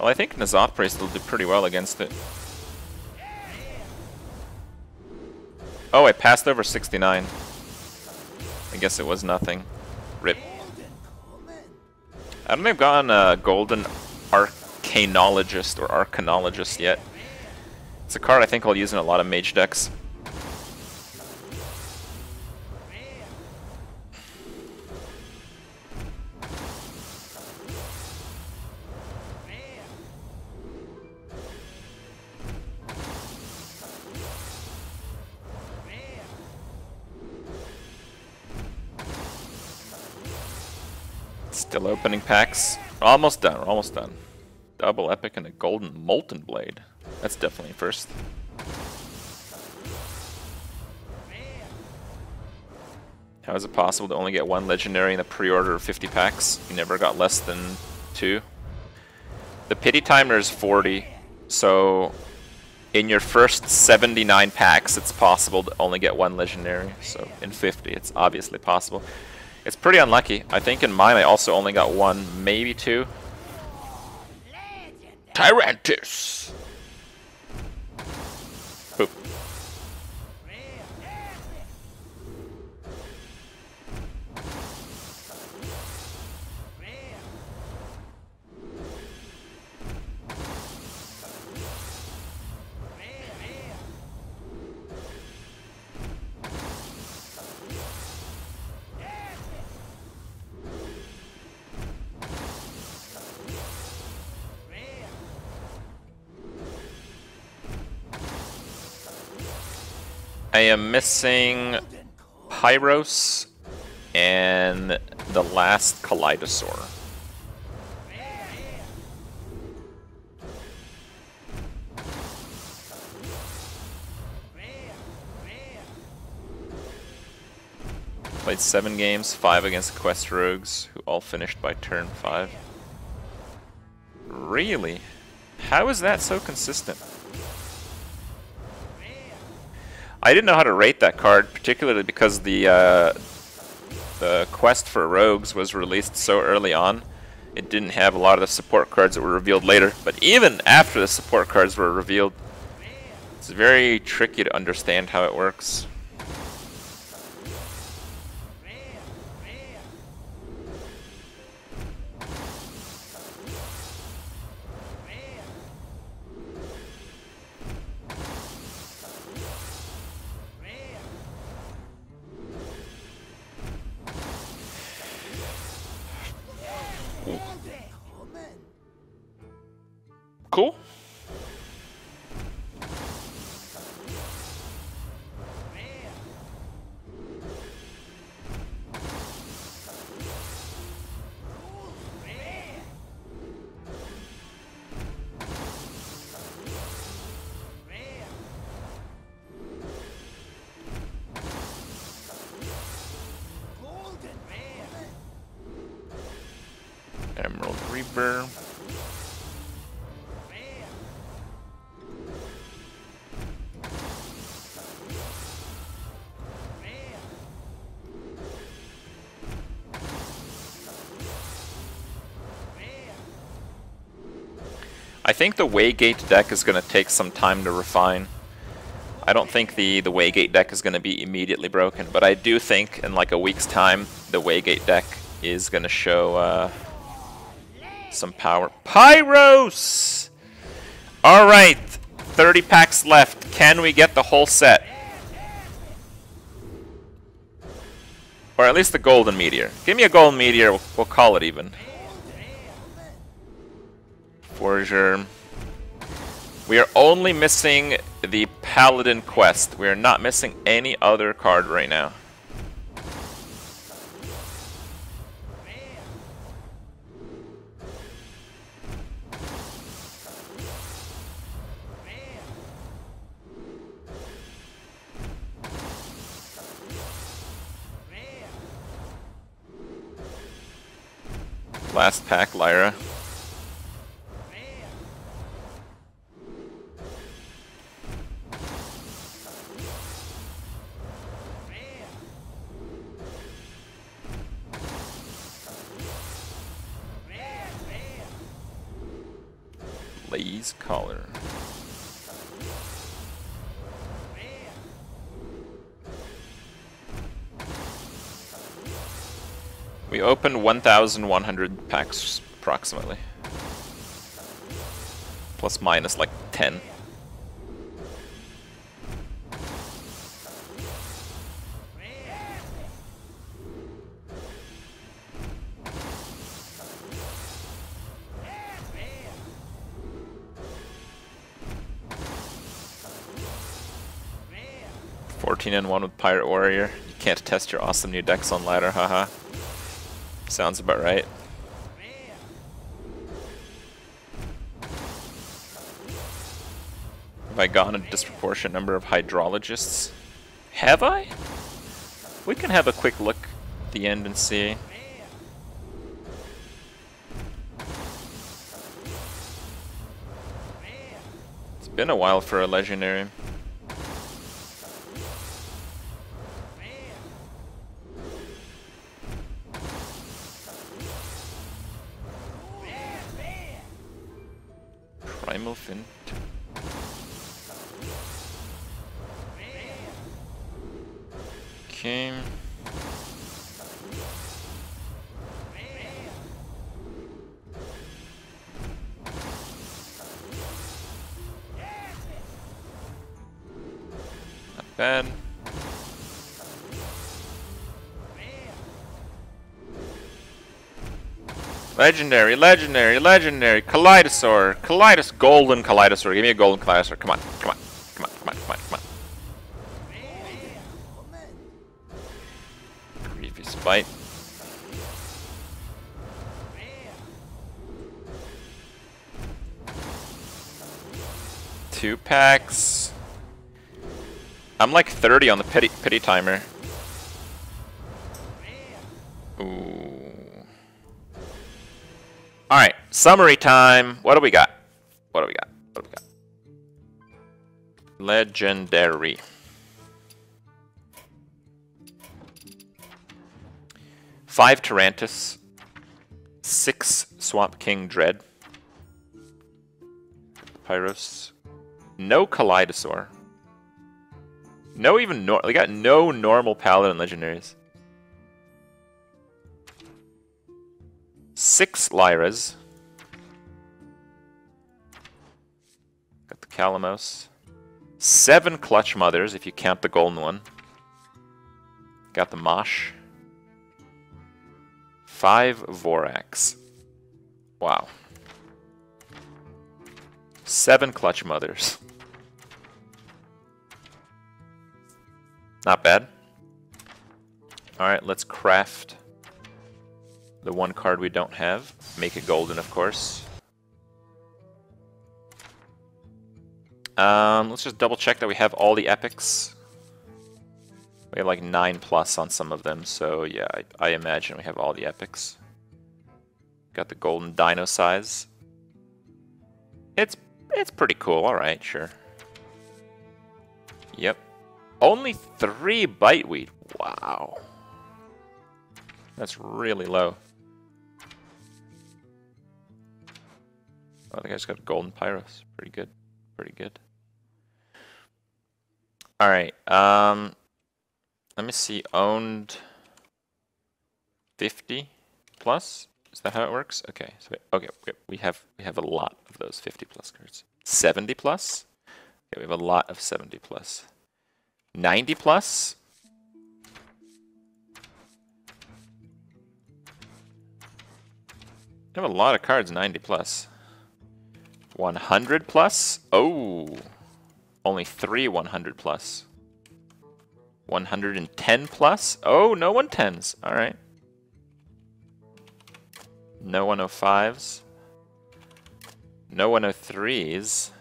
Well, I think Nazoth Priest will do pretty well against it. Oh, I passed over sixty-nine. I guess it was nothing. Rip. I don't think I've gotten a Golden Arcanologist or Arcanologist yet. It's a card I think I'll use in a lot of mage decks. Still opening packs. We're almost done, we're almost done. Double Epic and a Golden Molten Blade. That's definitely first. How is it possible to only get one legendary in the pre-order of fifty packs? You never got less than two. The pity timer is forty, so in your first seventy-nine packs, it's possible to only get one legendary. So in fifty, it's obviously possible. It's pretty unlucky. I think in mine I also only got one, maybe two. Tyrantus! Boop. I am missing Pyros and the Last Kaleidosaur. Played seven games, five against Quest Rogues, who all finished by turn five. Really? How is that so consistent? I didn't know how to rate that card, particularly because the uh, the quest for rogues was released so early on. It didn't have a lot of the support cards that were revealed later, but even after the support cards were revealed, it's very tricky to understand how it works. Cool. Emerald Reaper. I think the Waygate deck is going to take some time to refine. I don't think the, the Waygate deck is going to be immediately broken, but I do think in like a week's time, the Waygate deck is going to show uh, some power. Pyros! Alright, thirty packs left. Can we get the whole set? Or at least the golden meteor. Give me a golden meteor, we'll, we'll call it even. Forger. We are only missing the Paladin quest. We are not missing any other card right now. Last pack, Lyra. Blaze Collar. We opened one thousand one hundred packs, approximately. Plus minus like ten. fourteen and one with Pirate Warrior. You can't test your awesome new decks on ladder, haha. Sounds about right. Have I gotten a disproportionate number of hydrologists? Have I? We can have a quick look at the end and see. It's been a while for a legendary. Okay. Not bad. Legendary, legendary, legendary, Kaleidosaur, Kaleidos, golden Kaleidosaur, give me a golden Kaleidosaur, come on, come on, come on, come on, come on, come on. Grievous Bite. Two packs. I'm like thirty on the pity, pity timer. Alright, summary time. What do we got? What do we got? What do we got? Legendary. Five Tyrantus. Six Swamp King Dread. Pyros. No Kaleidosaur. No even nor they got no normal Paladin legendaries. Six Lyras. Got the Kalimos. Seven Clutch Mothers, if you count the golden one. Got the Mosh. Five Voraxx. Wow. Seven Clutch Mothers. Not bad. Alright, let's craft the one card we don't have. Make it golden, of course. Um, let's just double check that we have all the epics. We have like nine plus on some of them, so yeah, I, I imagine we have all the epics. Got the golden Dino-Size. It's it's pretty cool. All right, sure. Yep. Only three Biteweed. Wow. That's really low. I think I just got a golden Pyros. Pretty good. Pretty good. Alright, um, let me see, owned fifty plus? Is that how it works? Okay, so we, okay, we have we have a lot of those fifty plus cards. seventy plus? Okay, we have a lot of seventy plus. ninety plus? We have a lot of cards ninety plus. one hundred plus? Oh! Only three one hundred plus. one hundred ten plus? Oh, no one tens. Alright. No one oh fives. No one oh threes.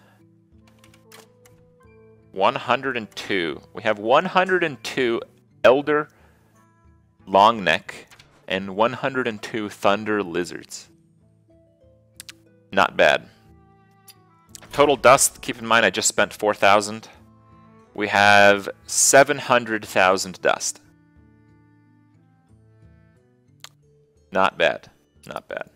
one hundred two. We have one hundred two Elder Longneck and one hundred two Thunder Lizards. Not bad. Total dust, keep in mind I just spent four thousand. We have seven hundred thousand dust. Not bad. Not bad.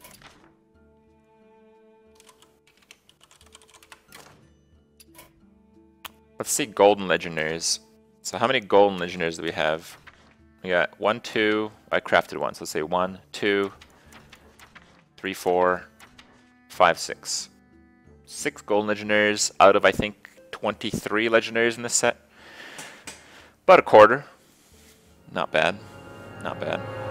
Let's see golden legendaries. So how many golden legendaries do we have? We got one, two. I crafted one, so let's say one, two, three, four, five, six. Six golden legendaries out of, I think, twenty-three legendaries in this set. About a quarter. Not bad. Not bad.